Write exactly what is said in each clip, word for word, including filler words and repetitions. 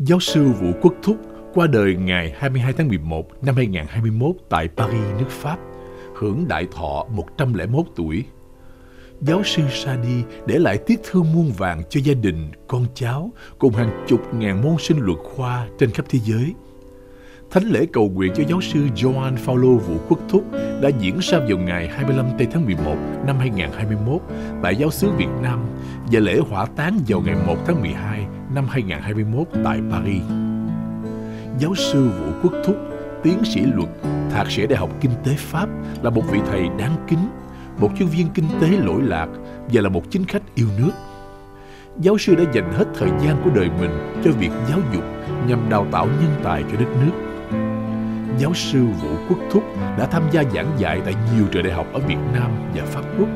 Giáo sư Vũ Quốc Thúc qua đời ngày hai mươi hai tháng mười một năm hai nghìn không trăm hai mươi mốt tại Paris, nước Pháp, hưởng đại thọ một trăm lẻ một tuổi. Giáo sư Sadi để lại tiếc thương muôn vàng cho gia đình, con cháu cùng hàng chục ngàn môn sinh luật khoa trên khắp thế giới. Thánh lễ cầu nguyện cho giáo sư Gioan Phaolô Vũ Quốc Thúc đã diễn ra vào ngày hai mươi lăm tây tháng mười một năm hai nghìn không trăm hai mươi mốt tại giáo xứ Việt Nam và lễ hỏa táng vào ngày một tháng mười hai năm hai nghìn không trăm hai mươi mốt tại Paris. Giáo sư Vũ Quốc Thúc, tiến sĩ luật, thạc sĩ Đại học Kinh tế Pháp, là một vị thầy đáng kính, một chuyên viên kinh tế lỗi lạc và là một chính khách yêu nước. Giáo sư đã dành hết thời gian của đời mình cho việc giáo dục nhằm đào tạo nhân tài cho đất nước. Giáo sư Vũ Quốc Thúc đã tham gia giảng dạy tại nhiều trường đại học ở Việt Nam và Pháp Quốc.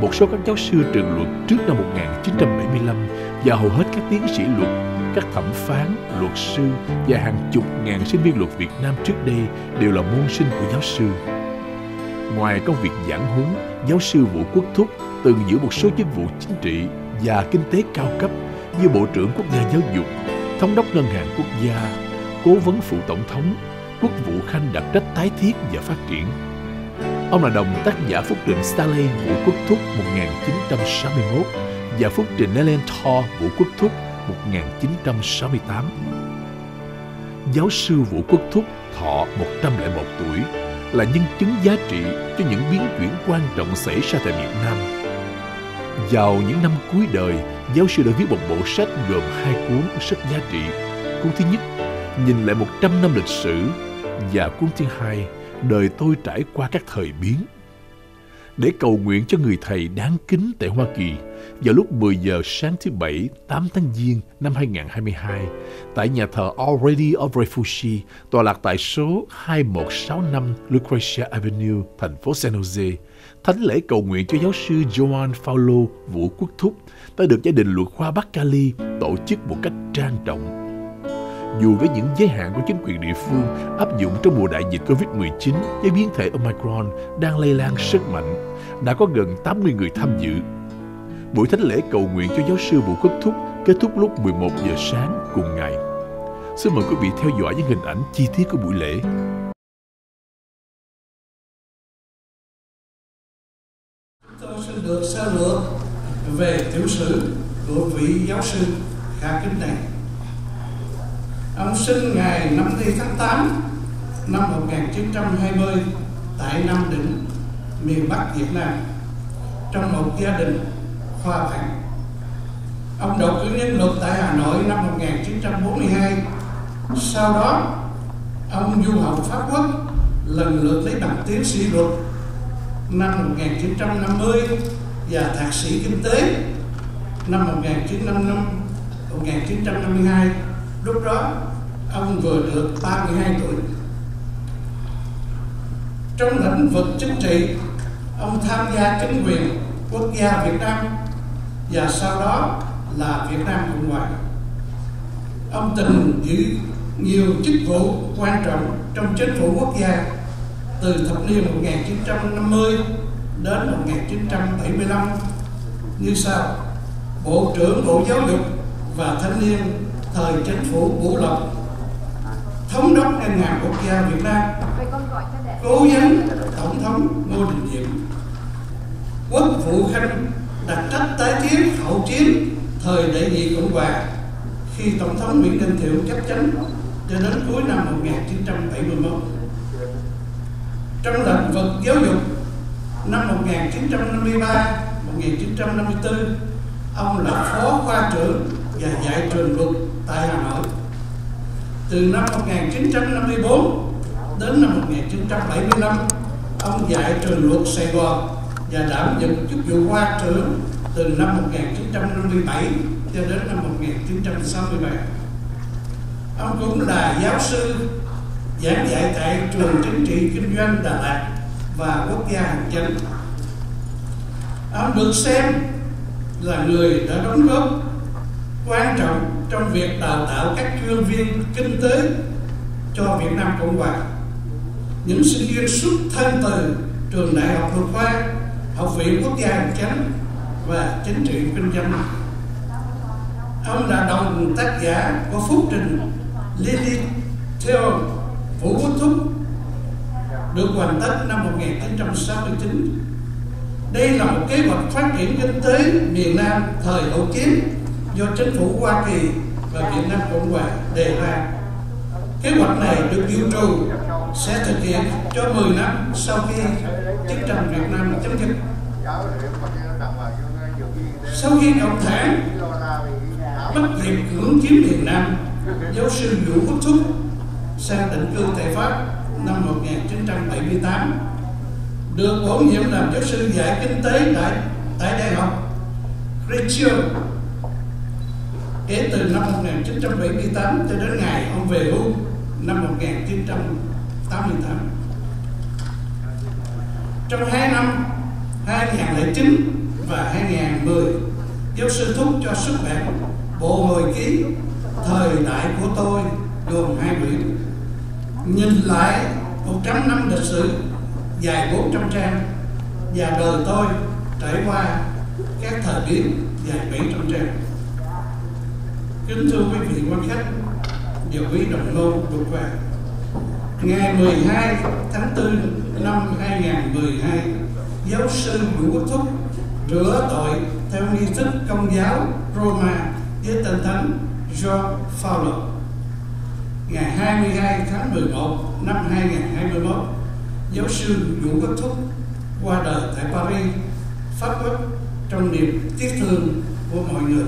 Một số các giáo sư trường luật trước năm một nghìn chín trăm bảy mươi lăm và hầu hết các tiến sĩ luật, các thẩm phán, luật sư và hàng chục ngàn sinh viên luật Việt Nam trước đây đều là môn sinh của giáo sư. Ngoài công việc giảng huấn, giáo sư Vũ Quốc Thúc từng giữ một số chức vụ chính trị và kinh tế cao cấp như Bộ trưởng Quốc gia Giáo dục, Thống đốc Ngân hàng Quốc gia, Cố vấn Phụ Tổng thống, Quốc vụ Khanh đặc trách tái thiết và phát triển. Ông là đồng tác giả phúc trình Stanley Vũ Quốc Thúc một nghìn chín trăm sáu mươi mốt và phúc trình Lilienthal Vũ Quốc Thúc một nghìn chín trăm sáu mươi tám. Giáo sư Vũ Quốc Thúc thọ một trăm lẻ một tuổi, là nhân chứng giá trị cho những biến chuyển quan trọng xảy ra tại Việt Nam. Vào những năm cuối đời, giáo sư đã viết một bộ sách gồm hai cuốn rất giá trị. Cuốn thứ nhất, Nhìn lại một trăm năm lịch sử, và cuốn thứ hai, Đời tôi trải qua các thời biến. Để cầu nguyện cho người thầy đáng kính tại Hoa Kỳ, vào lúc mười giờ sáng thứ Bảy, tám tháng Giêng năm hai nghìn không trăm hai mươi hai, tại nhà thờ Our Lady Of Refuge, tọa lạc tại số hai một sáu năm Lucretia Avenue, thành phố San Jose, thánh lễ cầu nguyện cho giáo sư Gioan Phaolô Vũ Quốc Thúc đã được Gia đình Luật Khoa Bắc Cali tổ chức một cách trang trọng. Dù với những giới hạn của chính quyền địa phương áp dụng trong mùa đại dịch Covid mười chín với biến thể Omicron đang lây lan rất mạnh, đã có gần tám mươi người tham dự. Buổi thánh lễ cầu nguyện cho giáo sư Vũ Quốc Thúc kết thúc lúc mười một giờ sáng cùng ngày. Xin mời quý vị theo dõi những hình ảnh chi tiết của buổi lễ. Chúng tôi xin được sơ lược về tiểu sử của vị giáo sư khả kính này. Ông sinh ngày năm mươi tháng tám năm một nghìn chín trăm hai mươi tại Nam Định, miền Bắc Việt Nam, trong một gia đình khoa bảng. Ông đọc cử nhân luật tại Hà Nội năm một nghìn chín trăm bốn mươi hai. Sau đó, ông du học Pháp Quốc, lần lượt lấy bằng tiến sĩ luật năm một nghìn chín trăm năm mươi và thạc sĩ kinh tế năm một nghìn chín trăm năm mươi lăm đến một nghìn chín trăm năm mươi hai. Lúc đó, ông vừa được ba mươi hai tuổi. Trong lĩnh vực chính trị, ông tham gia chính quyền quốc gia Việt Nam và sau đó là Việt Nam Cộng Hòa. Ông từng giữ nhiều chức vụ quan trọng trong chính phủ quốc gia từ thập niên một nghìn chín trăm năm mươi đến một nghìn chín trăm bảy mươi lăm như sau: Bộ trưởng Bộ Giáo dục và Thanh niên thời chính phủ Vũ Lộc, Thống đốc Ngân hàng Quốc gia Việt Nam, Cố vấn Tổng thống Ngô Đình Diệm, Quốc vụ Khanh đặc trách tái thiết hậu chiến thời Đệ Nhị Cộng Hòa khi Tổng thống Nguyễn Văn Thiệu chấp chánh cho đến cuối năm một nghìn chín trăm bảy mươi mốt. Trong lĩnh vực giáo dục, năm một nghìn chín trăm năm mươi ba đến một nghìn chín trăm năm mươi tư, ông là phó khoa trưởng và dạy trường luật tại Hà Nội. Từ năm một nghìn chín trăm năm mươi tư đến năm một nghìn chín trăm bảy mươi lăm, ông dạy trường luật Sài Gòn và đảm nhận chức vụ khoa trưởng từ năm một nghìn chín trăm năm mươi bảy cho đến năm một nghìn chín trăm sáu mươi bảy. Ông cũng là giáo sư giảng dạy tại trường chính trị kinh doanh Đà Lạt và quốc gia hạt nhân. Ông được xem là người đã đóng góp quan trọng trong việc đào tạo các chuyên viên kinh tế cho Việt Nam Cộng Hòa. Những sinh viên xuất thân từ trường Đại học Luật Khoa, Học viện Quốc gia Hành Chánh và Chính trị Kinh doanh. Ông là đồng tác giả của phúc trình Lilienthal Vũ Quốc Thúc được hoàn tất năm một nghìn chín trăm sáu mươi chín. Đây là một kế hoạch phát triển kinh tế miền Nam thời hậu chiến do chính phủ Hoa Kỳ và Việt Nam Cộng Hòa đề ra. Kế hoạch này được dự trù sẽ thực hiện cho mười năm sau khi chiến tranh Việt Nam chấm dứt. Sau khi Cộng sản bắt Việt cưỡng chiếm Việt Nam, giáo sư Vũ Quốc Thúc sang định cư tại Pháp năm một nghìn chín trăm bảy mươi tám, được bổ nhiệm làm giáo sư dạy kinh tế tại tại Đại học Princeton kể từ năm một nghìn chín trăm bảy mươi tám cho đến ngày ông về hưu năm một nghìn chín trăm tám mươi tám. Trong hai năm hai nghìn không trăm lẻ chín và hai nghìn không trăm mười, giáo sư Thúc cho xuất bản bộ hồi ký Thời đại của tôi gồm hai quyển, nhìn lại một trăm năm lịch sử dài bốn trăm trang và đời tôi trải qua các thời điểm dài bảy trăm trang. Kính thưa quý vị quan khách và quý đồng môn vừa qua, ngày mười hai tháng tư năm hai nghìn không trăm mười hai, giáo sư Vũ Quốc Thúc rửa tội theo nghi thức Công giáo Roma với tên thánh Gioan Phaolô. Ngày hai mươi hai tháng mười một năm hai nghìn không trăm hai mươi mốt, giáo sư Vũ Quốc Thúc qua đời tại Paris, Pháp Quốc, trong niềm tiếc thương của mọi người.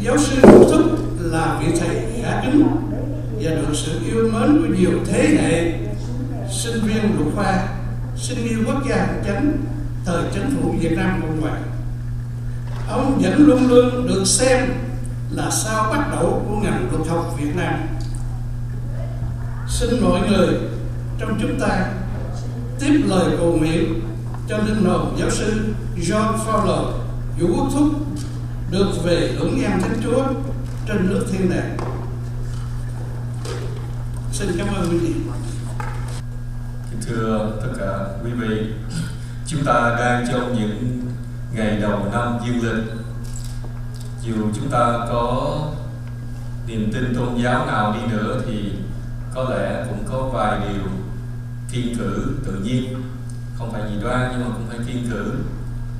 Giáo sư Vũ Thúc là vị thầy khả kính và được sự yêu mến của nhiều thế hệ sinh viên luật khoa, sinh viên quốc gia hành chánh thời chính phủ Việt Nam Cộng Hòa. Ông vẫn luôn luôn được xem là sao bắt đầu của ngành luật học Việt Nam. Xin mọi người trong chúng ta tiếp lời cầu nguyện cho linh hồn giáo sư Gioan Phaolô Vũ Quốc Thúc được về hưởng nhang Thánh Chúa trên nước thiên đàng. Xin cảm ơn quý vị. Thưa tất cả quý vị, chúng ta đang trong những ngày đầu năm dương lịch. Dù chúng ta có niềm tin tôn giáo nào đi nữa thì có lẽ cũng có vài điều kiêng cữ tự nhiên, không phải dị đoan nhưng mà cũng phải kiêng cữ.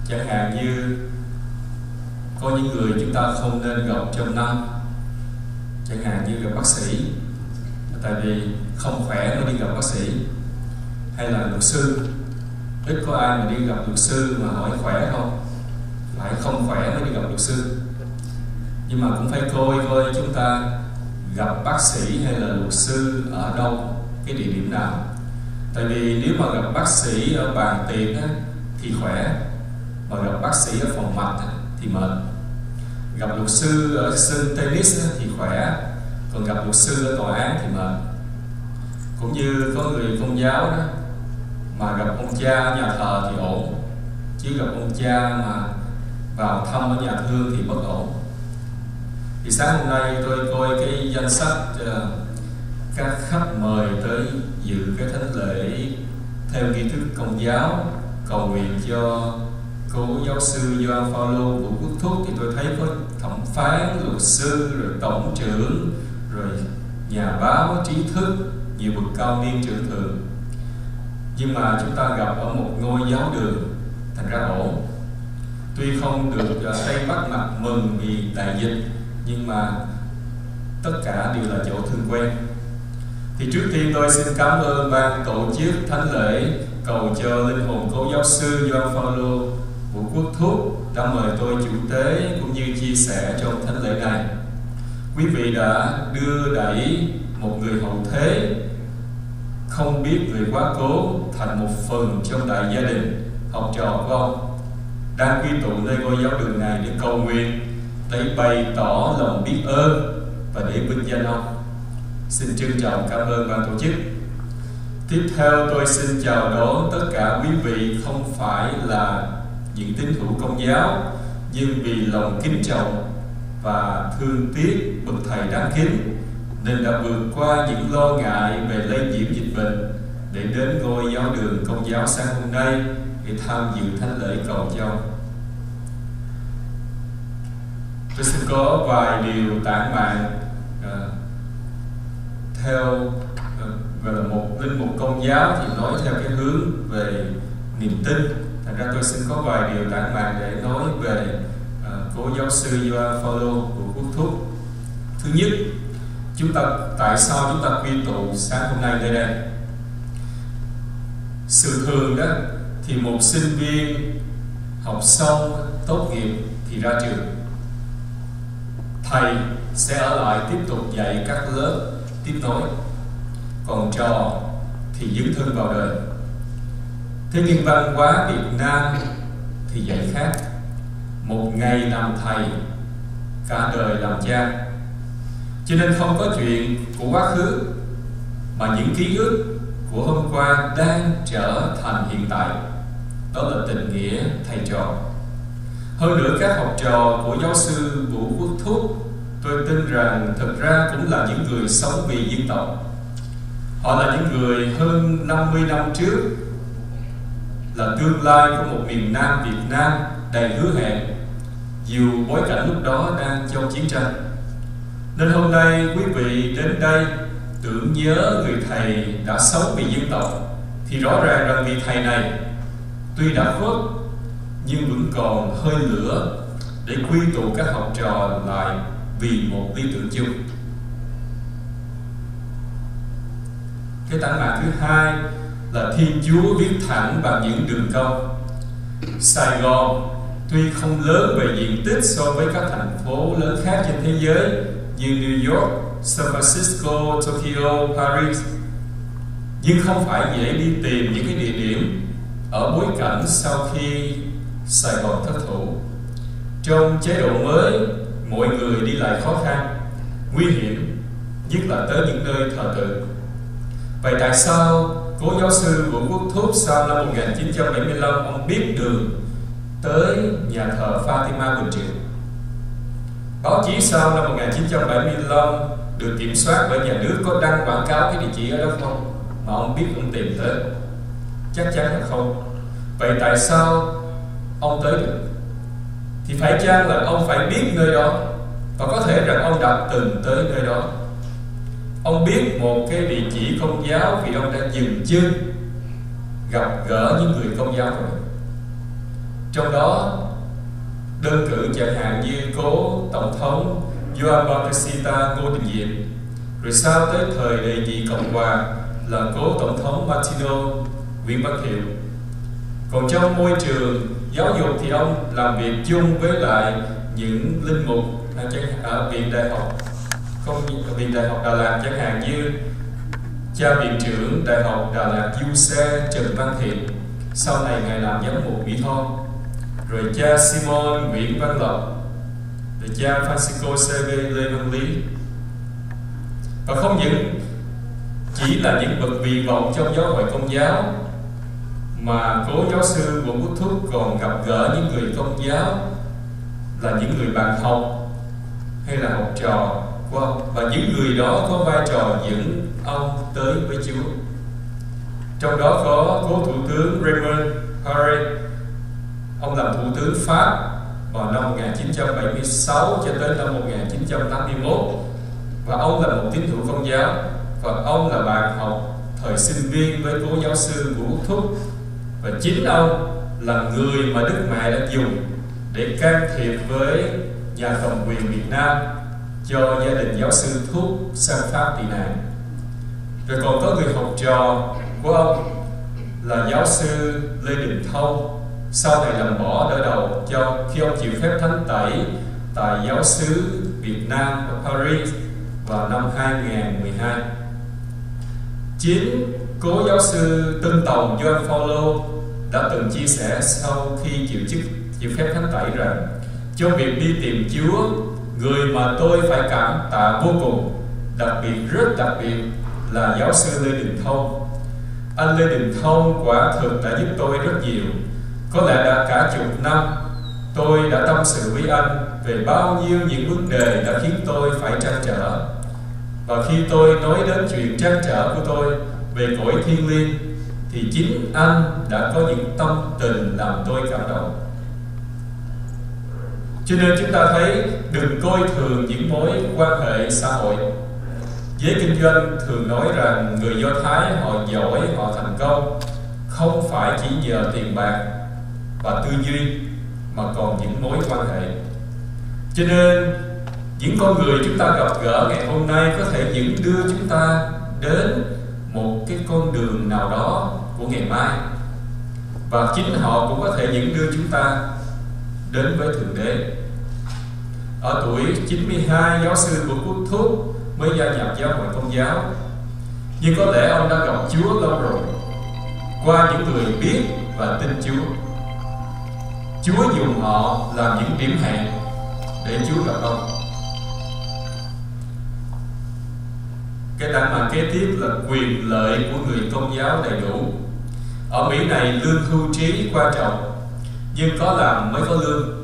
Chẳng hạn như có những người chúng ta không nên gặp trong năm, chẳng hạn như gặp bác sĩ, tại vì không khỏe mới đi gặp bác sĩ, hay là luật sư. Ít có ai mà đi gặp luật sư mà hỏi khỏe không, phải không khỏe mới đi gặp luật sư. Nhưng mà cũng phải coi coi chúng ta gặp bác sĩ hay là luật sư ở đâu, cái địa điểm nào. Tại vì nếu mà gặp bác sĩ ở bàn tiệc á, thì khỏe, mà gặp bác sĩ ở phòng mạch á, thì mệt. Gặp luật sư ở sân tennis á, thì khỏe, còn gặp luật sư ở tòa án thì mệt. Cũng như có người công giáo đó, mà gặp ông cha nhà thờ thì ổn, chứ gặp ông cha mà vào thăm ở nhà thương thì bất ổn. Thì sáng hôm nay tôi coi cái danh sách uh, các khách mời tới dự cái thánh lễ theo nghi thức Công giáo cầu nguyện cho cố giáo sư Gioan Phaolô Vũ Quốc Thúc, thì tôi thấy có thẩm phán, luật sư, rồi tổng trưởng, rồi nhà báo, trí thức, nhiều bậc cao niên trưởng thượng. Nhưng mà chúng ta gặp ở một ngôi giáo đường, thành ra ổn. Tuy không được Tây Bắc mặt mừng vì đại dịch, nhưng mà tất cả đều là chỗ thương quen. Thì trước tiên tôi xin cảm ơn ban tổ chức thánh lễ, cầu cho linh hồn cố giáo sư Gioan Phaolô Vũ Quốc Thúc đã mời tôi chủ tế cũng như chia sẻ trong thánh lễ này. Quý vị đã đưa đẩy một người hậu thế không biết người quá cố thành một phần trong đại gia đình học trò của ông, đang quy tụ nơi ngôi giáo đường này để cầu nguyện, để bày tỏ lòng biết ơn và để vinh danh ông. Xin trân trọng cảm ơn ban tổ chức. Tiếp theo tôi xin chào đón tất cả quý vị không phải là những tín hữu Công giáo, nhưng vì lòng kính trọng và thương tiếc bậc thầy đáng kính nên đã vượt qua những lo ngại về lây nhiễm dịch bệnh để đến ngôi giáo đường Công giáo sáng hôm nay để tham dự thánh lễ cầu cho. Tôi xin có vài điều tản mạn uh, theo uh, gọi là một linh mục Công giáo thì nói theo cái hướng về niềm tin. Thành ra tôi xin có vài điều tản mạn để nói về uh, cố giáo sư Gioan Phaolô Vũ Quốc Thúc. Thứ nhất, chúng ta tại sao chúng ta quy tụ sáng hôm nay nơi đây? Sự thường đó thì một sinh viên học xong tốt nghiệp thì ra trường, thầy sẽ ở lại tiếp tục dạy các lớp tiếp nối, còn trò thì dấn thân vào đời. Thế nhưng văn hóa Việt Nam thì dạy khác, một ngày làm thầy cả đời làm cha, cho nên không có chuyện của quá khứ mà những ký ức của hôm qua đang trở thành hiện tại. Đó là tình nghĩa thầy trò. Hơn nữa, các học trò của giáo sư Vũ Quốc Thúc, tôi tin rằng thực ra cũng là những người sống vì dân tộc. Họ là những người hơn năm mươi năm trước là tương lai của một miền Nam Việt Nam đầy hứa hẹn, dù bối cảnh lúc đó đang trong chiến tranh. Nên hôm nay quý vị đến đây tưởng nhớ người thầy đã sống vì dân tộc, thì rõ ràng rằng vị thầy này tuy đã khuất nhưng vẫn còn hơi lửa để quy tụ các học trò lại vì một lý tưởng chung. Cái tản mạn thứ hai là Thiên Chúa viết thẳng bằng những đường cong. Sài Gòn tuy không lớn về diện tích so với các thành phố lớn khác trên thế giới như New York, San Francisco, Tokyo, Paris, nhưng không phải dễ đi tìm những cái địa điểm ở bối cảnh sau khi Sài Gòn thất thủ. Trong chế độ mới, mọi người đi lại khó khăn, nguy hiểm, nhất là tới những nơi thờ tự. Vậy tại sao cố giáo sư Vũ Quốc Thúc sau năm một nghìn chín trăm bảy mươi lăm ông biết đường tới nhà thờ Fatima Bình Triệu? Báo chí sau năm một nghìn chín trăm bảy mươi lăm được kiểm soát bởi nhà nước có đăng quảng cáo cái địa chỉ ở đó không? Mà ông biết ông tìm tới? Chắc chắn là không. Vậy tại sao ông tới được? Thì phải chăng là ông phải biết nơi đó, và có thể rằng ông đã từng tới nơi đó. Ông biết một cái địa chỉ Công giáo vì ông đã dừng chân gặp gỡ những người Công giáo rồi. Trong đó đơn cử chẳng hạn như cố Tổng thống Gioan Bautista Ngô Đình Diệm, rồi sau tới thời Đệ Nhị Cộng Hòa là cố Tổng thống Martino Nguyễn Văn Hiệu. Còn trong môi trường giáo dục thì ông làm việc chung với lại những linh mục ở Viện Đại học không Viện Đại học Đà Lạt, chẳng hạn như cha viện trưởng Đại học Đà Lạt U C Trần Văn Thiện, sau này ngài làm giám mục Mỹ Tho, rồi cha Simon Nguyễn Văn Lộc, rồi cha Phanxicô Xaviê Lê Văn Lý. Và không những chỉ là những bậc vị vọng trong giáo hội Công giáo, mà cố giáo sư Vũ Quốc Thúc còn gặp gỡ những người Công giáo là những người bạn học hay là học trò, và những người đó có vai trò dẫn ông tới với Chúa. Trong đó có cố Thủ tướng Raymond Aron, ông làm Thủ tướng Pháp vào năm một nghìn chín trăm bảy mươi sáu cho tới năm một nghìn chín trăm tám mươi mốt, và ông là một tín hữu Công giáo, và ông là bạn học thời sinh viên với cố giáo sư Vũ Quốc Thúc. Và chính ông là người mà Đức Mẹ đã dùng để can thiệp với nhà cầm quyền Việt Nam cho gia đình giáo sư Thúc sang Pháp tị nạn. Rồi còn có người học trò của ông là giáo sư Lê Đình Thâu, sau này làm bỏ đỡ đầu cho khi ông chịu phép thánh tẩy tại giáo xứ Việt Nam ở Paris vào năm hai nghìn mười hai. Chính cố giáo sư Tân Tòng Gioan Phaolô đã từng chia sẻ sau khi chịu chức chịu phép thánh tẩy rằng trong việc đi tìm Chúa, người mà tôi phải cảm tạ vô cùng, đặc biệt rất đặc biệt là giáo sư Lê Đình Thâu. Anh Lê Đình Thâu quả thực đã giúp tôi rất nhiều. Có lẽ đã cả chục năm tôi đã tâm sự với anh về bao nhiêu những vấn đề đã khiến tôi phải trăn trở. Và khi tôi nói đến chuyện trăn trở của tôi về cõi thiên liêng thì chính anh đã có những tâm tình làm tôi cảm động. Cho nên chúng ta thấy đừng coi thường những mối quan hệ xã hội. Giới kinh doanh thường nói rằng người Do Thái họ giỏi, họ thành công không phải chỉ nhờ tiền bạc và tư duy mà còn những mối quan hệ. Cho nên những con người chúng ta gặp gỡ ngày hôm nay có thể những đưa chúng ta đến một cái con đường nào đó của ngày mai, và chính họ cũng có thể những đưa chúng ta đến với Thượng Đế. Ở tuổi chín mươi hai, giáo sư Vũ Quốc Thúc mới gia nhập Giáo hội Công giáo, nhưng có lẽ ông đã gặp Chúa lâu rồi qua những người biết và tin Chúa. Chúa dùng họ làm những điểm hẹn để Chúa gặp ông. Cái đẳng mạng kế tiếp là quyền lợi của người Công giáo đầy đủ. Ở Mỹ này lương hưu trí quan trọng, nhưng có làm mới có lương,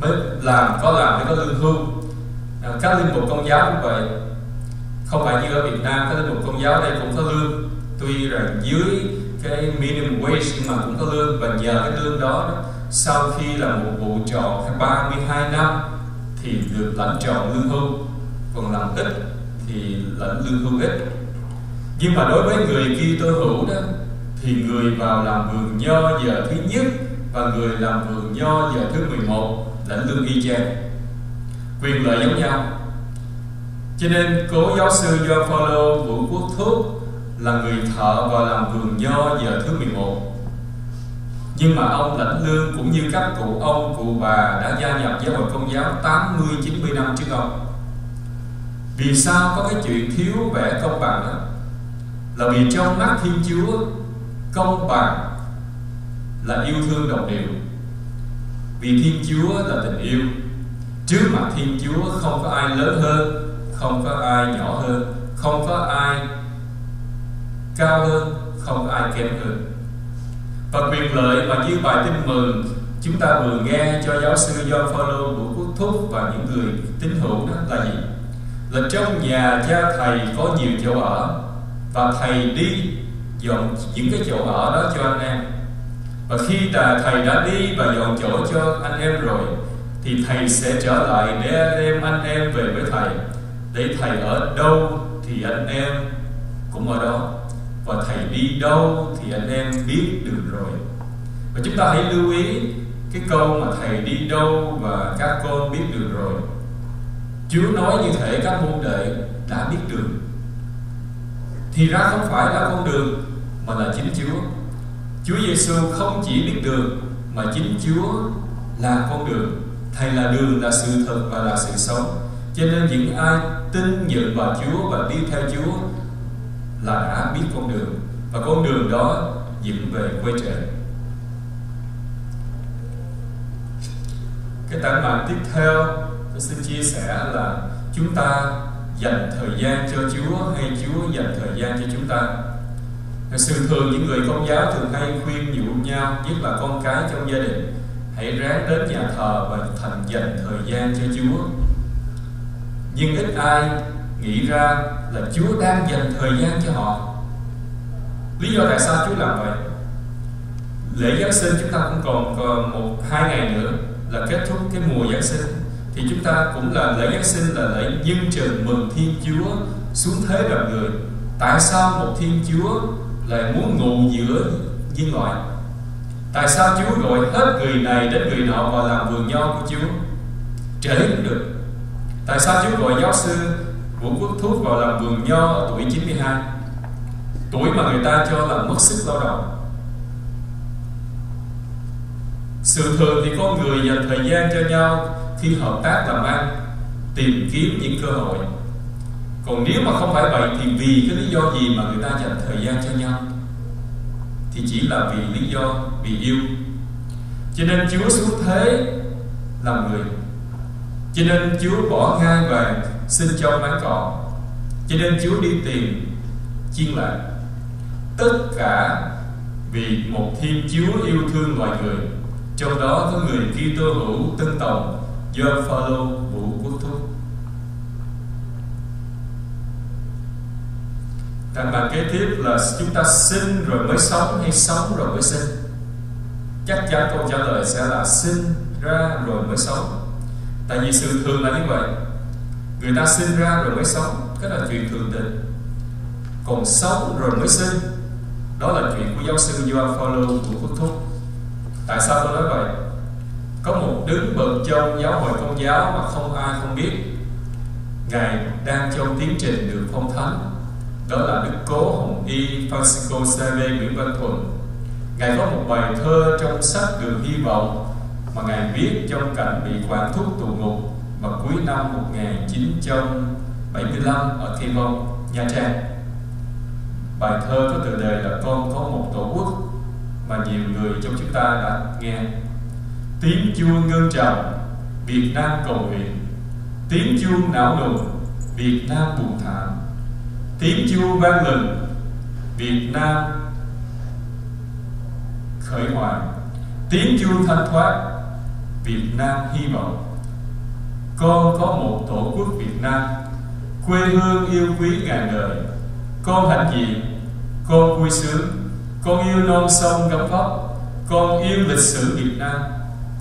mới làm có làm mới có lương hưu. À, các linh mục Công giáo cũng vậy, không phải như ở Việt Nam các linh mục Công giáo đây cũng có lương, tuy rằng dưới cái minimum wage nhưng mà cũng có lương, và nhờ cái lương đó sau khi làm một vụ tròn ba mươi hai năm thì được lãnh tròn lương hưu, còn làm ít thì lãnh lương hưu ít. Nhưng mà đối với người Kitô hữu đó thì người vào làm vườn nho giờ thứ nhất và người làm vườn nho giờ thứ mười một lãnh lương y chang, quyền lợi giống nhau. Cho nên cố giáo sư Gioan Phaolô Vũ Quốc Thúc là người thợ và làm vườn nho giờ thứ mười một, nhưng mà ông lãnh lương cũng như các cụ ông cụ bà đã gia nhập Giáo hội Công giáo tám mươi chín mươi năm trước ông. Vì sao có cái chuyện thiếu vẻ công bằng đó? Là vì trong mắt Thiên Chúa công bằng là yêu thương đồng đều, vì Thiên Chúa là tình yêu. Trước mặt Thiên Chúa không có ai lớn hơn, không có ai nhỏ hơn, không có ai cao hơn, không có ai kém hơn. Và quyền lợi mà như bài tin mừng chúng ta vừa nghe cho giáo sư Gioan Phaolô Vũ Quốc Thúc và những người tín hữu đó là gì? Là trong nhà cha thầy có nhiều chỗ ở, và thầy đi dọn những cái chỗ ở đó cho anh em. Và khi đã, thầy đã đi và dọn chỗ cho anh em rồi thì thầy sẽ trở lại để anh em, anh em về với thầy. Để thầy ở đâu thì anh em cũng ở đó, và thầy đi đâu thì anh em biết được rồi. Và chúng ta hãy lưu ý cái câu mà thầy đi đâu và các con biết được rồi. Chúa nói như thể các môn đệ đã biết đường, thì ra không phải là con đường mà là chính Chúa. Chúa Giêsu không chỉ biết đường mà chính Chúa là con đường. Thầy là đường, là sự thật và là sự sống. Cho nên những ai tin nhận vào Chúa và đi theo Chúa là đã biết con đường, và con đường đó dẫn về quê trời. Cái tảng mạng tiếp theo tôi xin chia sẻ là chúng ta dành thời gian cho Chúa hay Chúa dành thời gian cho chúng ta. Sự thường những người Công giáo thường hay khuyên nhủ nhau, nhất là con cái trong gia đình, hãy ráng đến nhà thờ và thành dành thời gian cho Chúa. Nhưng ít ai nghĩ ra là Chúa đang dành thời gian cho họ. Lý do tại sao Chúa làm vậy? Lễ Giáng sinh chúng ta cũng còn, còn một hai ngày nữa là kết thúc cái mùa Giáng sinh, thì chúng ta cũng là lễ Giáng sinh là lễ nhân trình mừng Thiên Chúa xuống thế làm người. Tại sao một Thiên Chúa lại muốn ngụ giữa nhân loại? Tại sao Chúa gọi hết người này đến người nọ vào làm vườn nho của Chúa? Trở đến cũng được. Tại sao Chúa gọi giáo sư Vũ Quốc Thúc vào làm vườn nho ở tuổi chín mươi hai? Tuổi mà người ta cho là mất sức lao động. Sự thường thì con người dành thời gian cho nhau khi hợp tác làm ăn, tìm kiếm những cơ hội. Còn nếu mà không phải vậy thì vì cái lý do gì mà người ta dành thời gian cho nhau? Thì chỉ là vì lý do vì yêu. Cho nên Chúa xuống thế làm người, cho nên Chúa bỏ ngai vàng xin cho máng cỏ, cho nên Chúa đi tìm chiên lạc. Tất cả vì một Thiên Chúa yêu thương loài người, trong đó có người Kitô hữu tân tòng Gioan Phaolô Vũ Quốc Thúc. Tặng bạn kế tiếp là chúng ta sinh rồi mới sống hay sống rồi mới sinh? Chắc chắn câu trả lời sẽ là sinh ra rồi mới sống. Tại vì sự thường là như vậy. Người ta sinh ra rồi mới sống, cái là chuyện thường tình. Còn sống rồi mới sinh, đó là chuyện của giáo sư Gioan Phaolô Vũ Quốc Thúc. Tại sao tôi nói vậy? Có một đứng bậc trong giáo hội Công giáo mà không ai không biết. Ngài đang trong tiến trình được phong thánh, đó là Đức Cố Hồng Y Phanxicô Xaviê Nguyễn Văn Thuận. Ngài có một bài thơ trong sách Đường Hy Vọng mà Ngài viết trong cảnh bị quản thúc tù ngục vào cuối năm một nghìn chín trăm bảy mươi lăm ở Thiên Long, Nha Trang. Bài thơ có tựa đề là Con có một tổ quốc mà nhiều người trong chúng ta đã nghe. Tiếng chuông ngân chào Việt Nam cầu nguyện, tiếng chuông não nùng Việt Nam buồn thảm, tiếng chuông vang lừng Việt Nam khởi hoàng, tiếng chuông thanh thoát Việt Nam hy vọng. Con có một tổ quốc Việt Nam, quê hương yêu quý ngàn đời. Con hạnh diện, con vui sướng, con yêu non sông gấm vóc, con yêu lịch sử Việt Nam,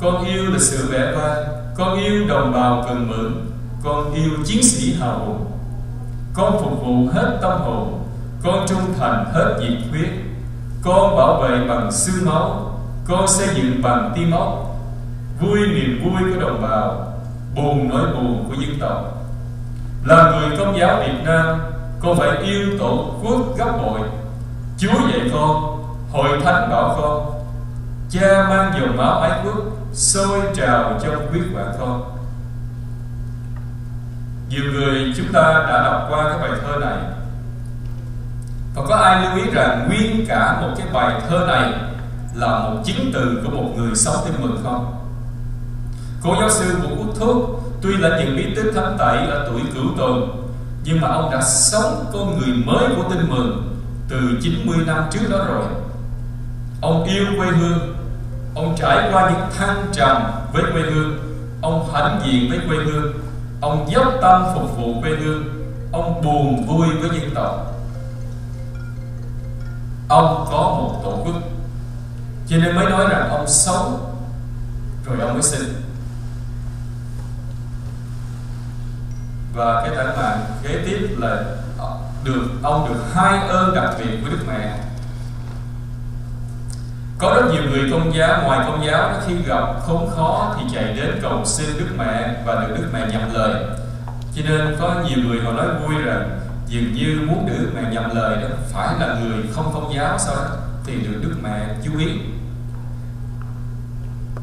con yêu lịch sử vẻ vang, con yêu đồng bào cần mẫn, con yêu chiến sĩ hào hùng. Con phục vụ hết tâm hồn, con trung thành hết nhiệt huyết, con bảo vệ bằng xương máu, con xây dựng bằng tim óc. Vui niềm vui của đồng bào, buồn nỗi buồn của dân tộc. Là người Công giáo Việt Nam, con phải yêu tổ quốc gấp bội. Chúa dạy con, hội thánh bảo con, cha mang dòng máu ái quốc sôi trào trong huyết quản con. Nhiều người chúng ta đã đọc qua cái bài thơ này, và có ai lưu ý rằng nguyên cả một cái bài thơ này là một chứng từ của một người sống tin mừng không? Cố giáo sư Vũ Quốc Thúc tuy là nhận bí tích thánh tẩy ở tuổi cửu tuần, nhưng mà ông đã sống con người mới của tin mừng từ chín mươi năm trước đó rồi. Ông yêu quê hương, ông trải qua những thăng trầm với quê hương, ông hãnh diện với quê hương, ông dốc tâm phục vụ quê hương, ông buồn vui với dân tộc. Ông có một tổ quốc, cho nên mới nói rằng ông sống rồi ông mới sinh. Và cái tảng mạng kế tiếp là được ông được hai ơn đặc biệt của Đức Mẹ. Có rất nhiều người Công giáo, ngoài Công giáo, khi gặp khốn khó thì chạy đến cầu xin Đức Mẹ và được Đức Mẹ nhận lời. Cho nên có nhiều người họ nói vui rằng dường như muốn được Đức Mẹ nhận lời đó phải là người không Công giáo, sau đó thì được Đức Mẹ chú ý.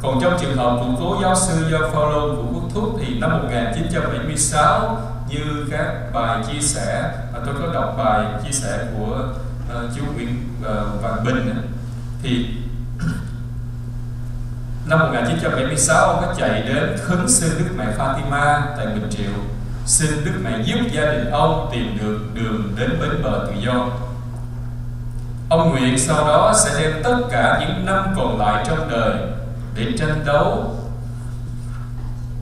Còn trong trường hợp của cố giáo sư Gioan Phaolô Vũ Quốc Thúc thì năm một nghìn chín trăm bảy mươi sáu, như các bài chia sẻ, tôi có đọc bài chia sẻ của uh, chú Nguyễn uh, Văn Bình, thì năm một nghìn chín trăm bảy mươi sáu ông có chạy đến khấn xin Đức Mẹ Fatima tại Bình Triệu, xin Đức Mẹ giúp gia đình ông tìm được đường đến bến bờ tự do. Ông nguyện sau đó sẽ đem tất cả những năm còn lại trong đời để tranh đấu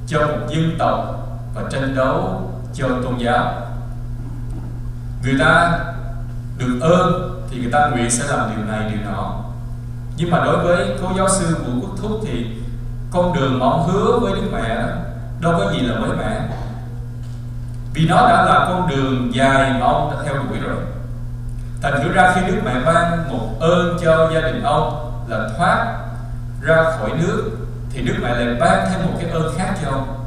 cho một dân tộc và tranh đấu cho tôn giáo. Người ta được ơn thì người ta nguyện sẽ làm điều này điều nọ, nhưng mà đối với cố giáo sư Vũ Quốc Thúc thì con đường mà ông hứa với Đức Mẹ đâu có gì là mới mẻ, vì nó đã là con đường dài mà ông đã theo đuổi rồi. Thành thử ra khi Đức Mẹ ban một ơn cho gia đình ông là thoát ra khỏi nước, thì Đức Mẹ lại ban thêm một cái ơn khác cho ông.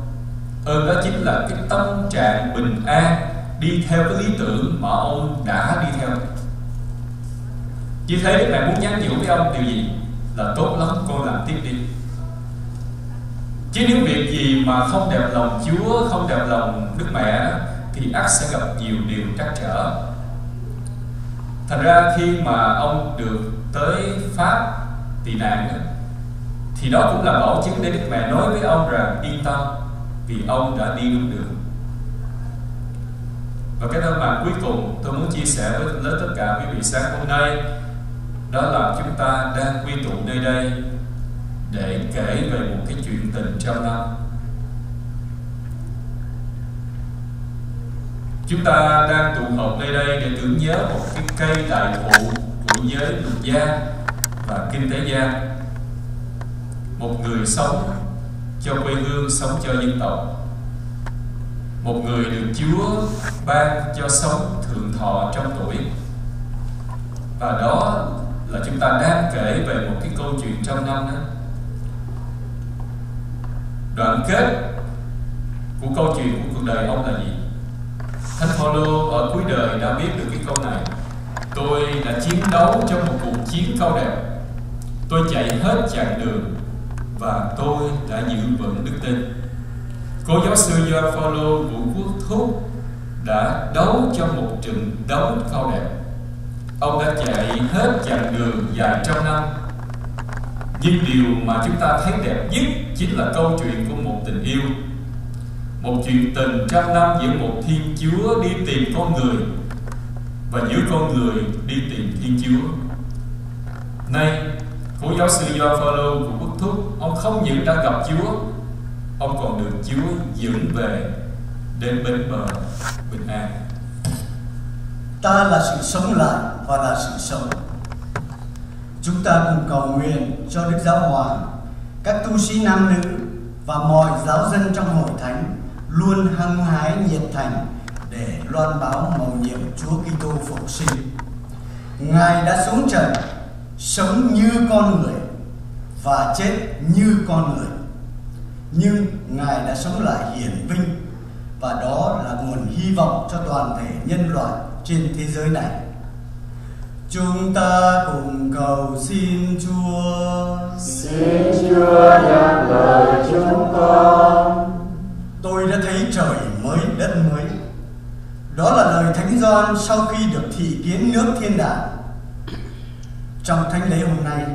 Ơn đó chính là cái tâm trạng bình an đi theo cái lý tưởng mà ông đã đi theo. Như thế Đức Mẹ muốn nhắn nhủ với ông điều gì? Là tốt lắm, con làm tiếp đi. Chứ nếu việc gì mà không đẹp lòng Chúa, không đẹp lòng Đức Mẹ thì ắt sẽ gặp nhiều điều trắc trở. Thành ra khi mà ông được tới Pháp tị nạn thì đó cũng là bảo chứng để Đức Mẹ nói với ông rằng yên tâm, vì ông đã đi đúng đường. Và cái tấm bằng cuối cùng tôi muốn chia sẻ với lớn tất cả quý vị sáng hôm nay, đó là chúng ta đang quy tụ nơi đây để kể về một cái chuyện tình trăm năm. Chúng ta đang tụ họp nơi đây để tưởng nhớ một cái cây đại thụ của giới luật gia và kinh tế gia, một người sống cho quê hương, sống cho dân tộc. Một người được Chúa ban cho sống thượng thọ trong tuổi. Và đó là chúng ta đang kể về một cái câu chuyện trong năm đó. Đoạn kết của câu chuyện của cuộc đời ông là gì? Thánh Phaolô ở cuối đời đã biết được cái câu này: tôi đã chiến đấu trong một cuộc chiến cao đẹp, tôi chạy hết chặng đường và tôi đã giữ vững đức tin. Cô giáo sư Gioan Phaolô Vũ Quốc Thúc đã đấu trong một trận đấu cao đẹp. Ông đã chạy hết chặng đường dài trăm năm. Nhưng điều mà chúng ta thấy đẹp nhất chính là câu chuyện của một tình yêu. Một chuyện tình trăm năm giữa một Thiên Chúa đi tìm con người và giữa con người đi tìm Thiên Chúa. Nay, của giáo sư Gioan Phaolô Vũ Quốc Thúc, ông không những đã gặp Chúa, ông còn được Chúa dẫn về đến bên bờ bình an. Ta là sự sống lại và là sự sống. Chúng ta cùng cầu nguyện cho Đức Giáo Hoàng, các tu sĩ nam nữ và mọi giáo dân trong hội thánh luôn hăng hái nhiệt thành để loan báo mầu nhiệm Chúa Kitô phục sinh. Ngài đã xuống trần, sống như con người và chết như con người, nhưng Ngài đã sống lại hiển vinh, và đó là nguồn hy vọng cho toàn thể nhân loại trên thế giới này. Chúng ta cùng cầu xin Chúa. Xin Chúa đáp lời chúng con. Tôi đã thấy trời mới, đất mới. Đó là lời Thánh Gioan sau khi được thị kiến nước thiên đàng. Trong thánh lễ hôm nay,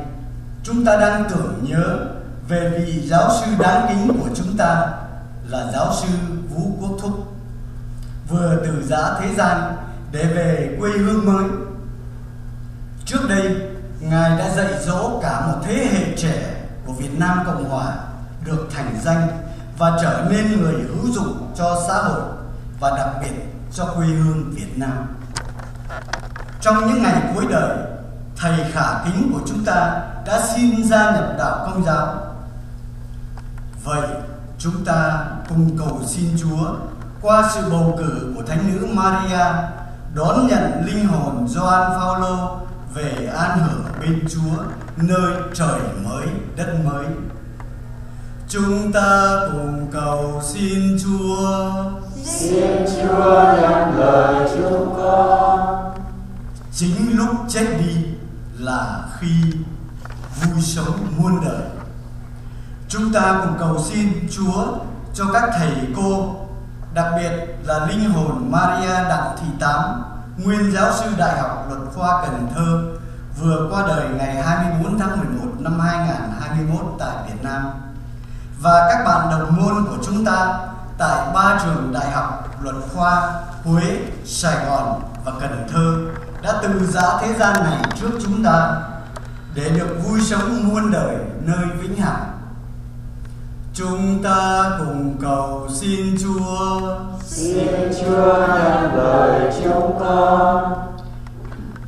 chúng ta đang tưởng nhớ về vị giáo sư đáng kính của chúng ta là giáo sư Vũ Quốc Thúc, vừa từ giã thế gian để về quê hương mới. Trước đây, Ngài đã dạy dỗ cả một thế hệ trẻ của Việt Nam Cộng Hòa được thành danh và trở nên người hữu dụng cho xã hội và đặc biệt cho quê hương Việt Nam. Trong những ngày cuối đời, Thầy khả kính của chúng ta đã xin gia nhập đạo Công giáo. Vậy chúng ta cùng cầu xin Chúa qua sự bầu cử của Thánh nữ Maria đón nhận linh hồn Gioan Phaolô về an hưởng bên Chúa nơi trời mới, đất mới. Chúng ta cùng cầu xin Chúa. Xin Chúa nhận lời chúng con. Chính lúc chết đi là khi vui sống muôn đời. Chúng ta cùng cầu xin Chúa cho các thầy cô, đặc biệt là linh hồn Maria Đặng Thị Tám, nguyên giáo sư Đại học Luật khoa Cần Thơ, vừa qua đời ngày hai mươi tư tháng mười một năm hai nghìn không trăm hai mươi mốt tại Việt Nam, và các bạn đồng môn của chúng ta tại ba trường Đại học Luật khoa Huế, Sài Gòn và Cần Thơ đã từ giã thế gian này trước chúng ta để được vui sống muôn đời nơi vĩnh hằng. Chúng ta cùng cầu xin Chúa. Xin Chúa nhận lời chúng con.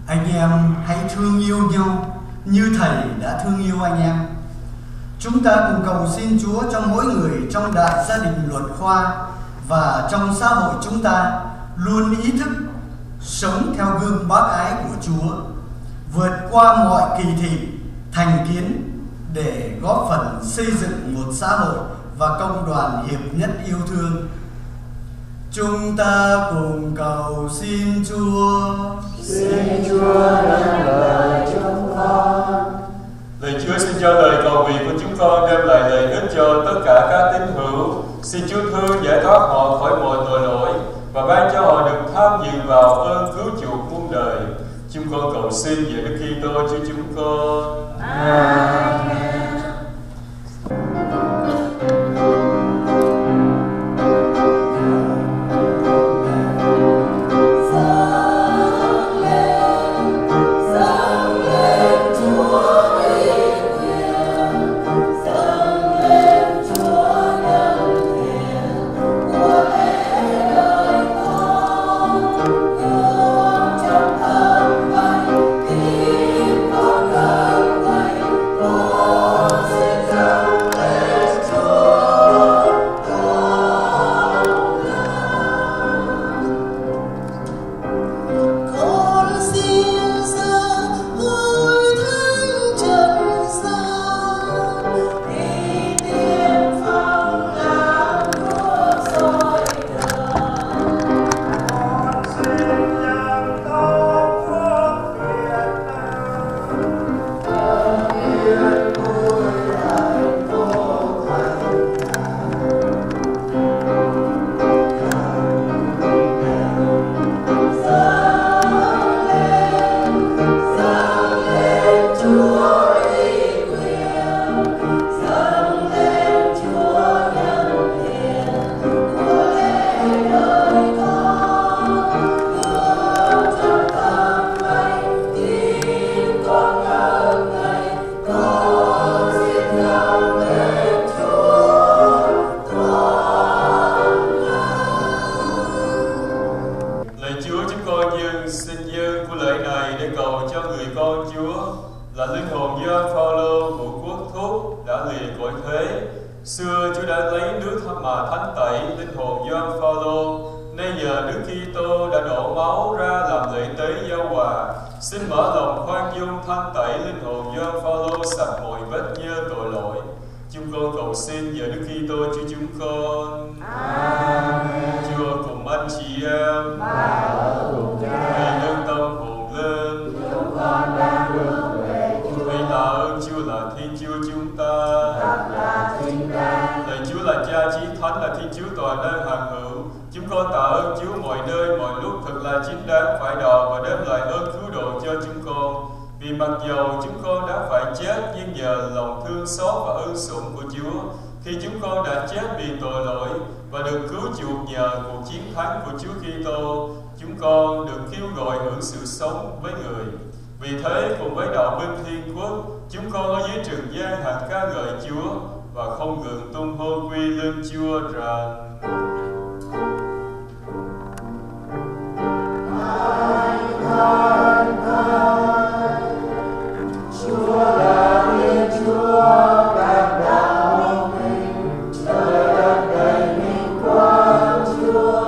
Anh em hãy thương yêu nhau như Thầy đã thương yêu anh em. Chúng ta cùng cầu xin Chúa cho mỗi người trong đại gia đình Luật khoa và trong xã hội chúng ta luôn ý thức sống theo gương bác ái của Chúa, vượt qua mọi kỳ thị, thành kiến để góp phần xây dựng một xã hội và công đoàn hiệp nhất yêu thương. Chúng ta cùng cầu xin Chúa. Xin Chúa đem lời chúng con. Lời Chúa xin cho lời cầu nguyện của chúng con đem lại lợi ích cho tất cả các tín hữu. Xin Chúa thương giải thoát họ khỏi mọi tội lỗi và ban cho họ được tham dự vào ơn cứu chuộc muôn đời. Chúng con cầu xin về Đức Kitô Chúa chúng con. Amen. linh hồn Gioan Phaolô Vũ Quốc Thúc đã lìa cõi thế. Xưa Chúa đã lấy nước mà thánh tẩy linh hồn Gioan Phaolô, nay giờ Đức Kitô đã đổ máu ra làm lễ tế giao hòa. Xin mở lòng khoan dung thánh tẩy linh hồn Gioan Phaolô sạch mọi vết nhơ tội lỗi. Chúng con cầu xin nhờ Đức Kitô Chúa chúng con. Amen. Chúa cùng anh chị em. Hãy nâng tâm hồn lên. Chúng con đang hướng về Chúa. Hãy tạ ơn Chúa là Thiên Chúa chúng ta. Thật là chính ta. Lạy Chúa là Cha Chí Thánh, là Thiên Chúa toàn năng hằng hữu. Chúng con tạ ơn Chúa mọi nơi, mọi lúc thật là chính đáng phải đò và đem lại ơn cứu độ cho chúng con. Vì mặc dầu chúng con đã phải chết, nhưng nhờ lòng thương xót và ân sủng của Chúa, khi chúng con đã chết vì tội lỗi và được cứu chuộc nhờ cuộc chiến thắng của Chúa Kitô, chúng con được kêu gọi hưởng sự sống với Người. Vì thế, cùng với đạo binh thiên quốc, chúng con ở dưới trường giang hạt ca ngợi Chúa và không ngừng tung hô quy lên Chúa rằng: Hãy thân thân Chúa là Thiên Chúa ban đạo hùng vinh, trời đất đầy vinh quang Chúa,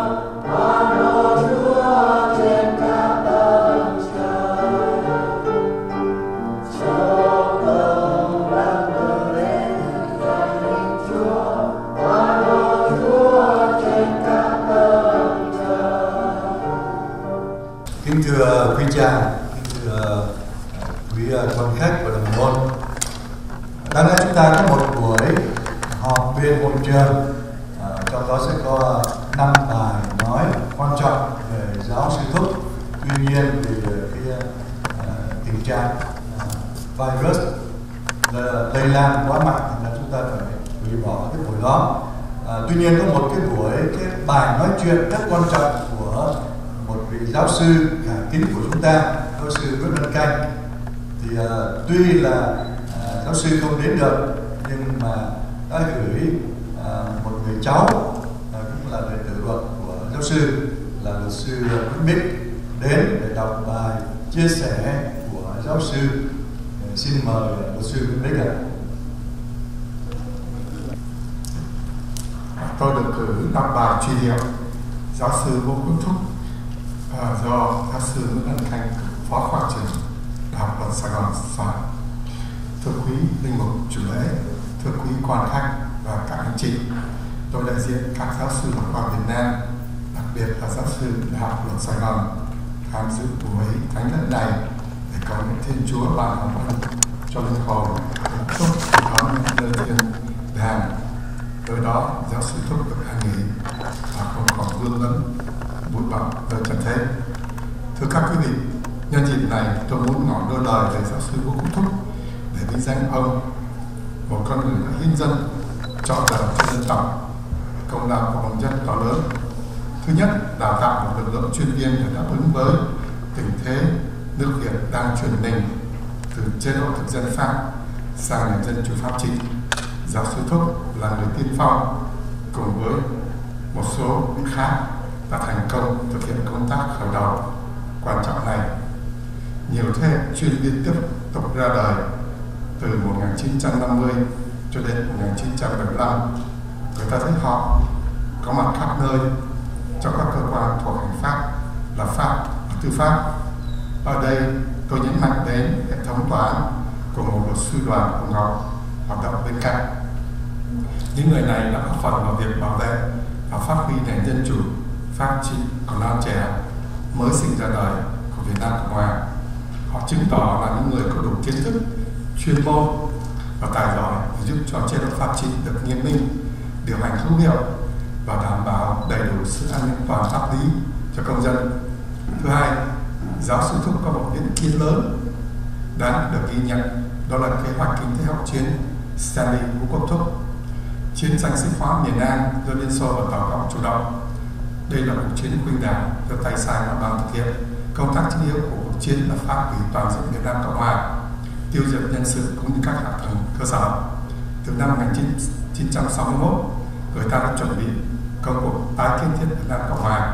hoan hô Chúa trên các tầng trời. Châu cầu đang ngừng lên trời linh Chúa, hoan hô Chúa trên các tầng trời. Kính thưa quý cha, kính thưa quý quan khách và đồng môn, đáng lẽ chúng ta có một buổi họp viên hội trường, à, trong đó sẽ có năm bài nói quan trọng về giáo sư Thúc. Tuy nhiên thì cái à, tình trạng à, virus lây lan quá mạnh thì là chúng ta phải hủy bỏ cái buổi đó. À, tuy nhiên có một cái buổi cái bài nói chuyện rất quan trọng của một vị giáo sư cả kính của chúng ta, giáo sư Nguyễn Văn Canh. Thì uh, tuy là uh, giáo sư không đến được, nhưng mà đã gửi uh, một người cháu uh, cũng là đệ tử luật của giáo sư, là luật sư Nguyễn Bick, đến để đọc bài chia sẻ của giáo sư. Uh, xin mời luật sư Nguyễn Bick ạ. Tôi được gửi đọc bài truy điệu giáo sư Vũ Quốc Thúc uh, do giáo sư Nguyễn Văn Canh, phó khoa trưởng Học luật Sài Gòn soạn. Thưa quý linh mục chủ lễ, thưa quý quan khách và các anh chị, tôi đại diện các giáo sư luật khoa Việt Nam, đặc biệt là giáo sư Học luật Sài Gòn, tham dự buổi thánh lễ này để cầu nguyện Thiên Chúa ban hồng ân cho linh hồn Thúc đón lên thiên đàng. Tới đó giáo sư Thúc được an nghỉ và không còn vương vấn bụi bặm về trần thế. Thưa các quý vị, nhân dịp này, tôi muốn ngỏ đôi lời về giáo sư Vũ Quốc Thúc để vinh danh ông, một con người đã hiến dân, chọn đời cho dân tộc, công lao của ông rất to lớn. Thứ nhất, đào tạo một lực lượng chuyên viên để đáp ứng với tình thế nước Việt đang chuyển mình từ chế độ thực dân Pháp sang nền dân chủ pháp trị. Giáo sư Thúc là người tiên phong cùng với một số vị khác đã thành công thực hiện công tác khởi đầu quan trọng này. Nhiều thế chuyên viên tiếp tục ra đời từ một nghìn chín trăm năm mươi cho đến một nghìn chín trăm bảy mươi lăm. Người ta thấy họ có mặt khắp nơi trong các cơ quan thuộc hành pháp, lập pháp, tư pháp. Ở đây tôi nhấn mạnh đến hệ thống toán của một luật sư đoàn của Ngọc hoạt động bên cạnh. Những người này đã góp phần vào việc bảo vệ và phát huy nền dân chủ pháp trị còn non trẻ mới sinh ra đời của Việt Nam Cộng Hòa. Họ chứng tỏ là những người có đủ kiến thức, chuyên môn và tài giỏi giúp cho chế độ pháp trị được nghiêm minh, điều hành hữu hiệu và đảm bảo đầy đủ sự an ninh toàn pháp lý cho công dân. Thứ hai, giáo sư Thúc có một định kiến lớn đáng được ghi nhận, đó là kế hoạch kinh tế hậu chiến Stanley Vũ Quốc Thúc. Chiến tranh sách hóa miền Nam do Liên Xô và Tàu Cộng chủ động. Đây là cuộc chiến khuynh đảo do tay sai mà bàn thực hiện. Công tác chính yếu của cuộc chiến là phá hủy toàn diện Việt Nam Cộng Hòa, tiêu diệt nhân sự cũng như các hạ tầng cơ sở. Từ năm một nghìn chín trăm sáu mươi mốt, người ta đã chuẩn bị công cuộc tái kiến thiết Việt Nam Cộng Hòa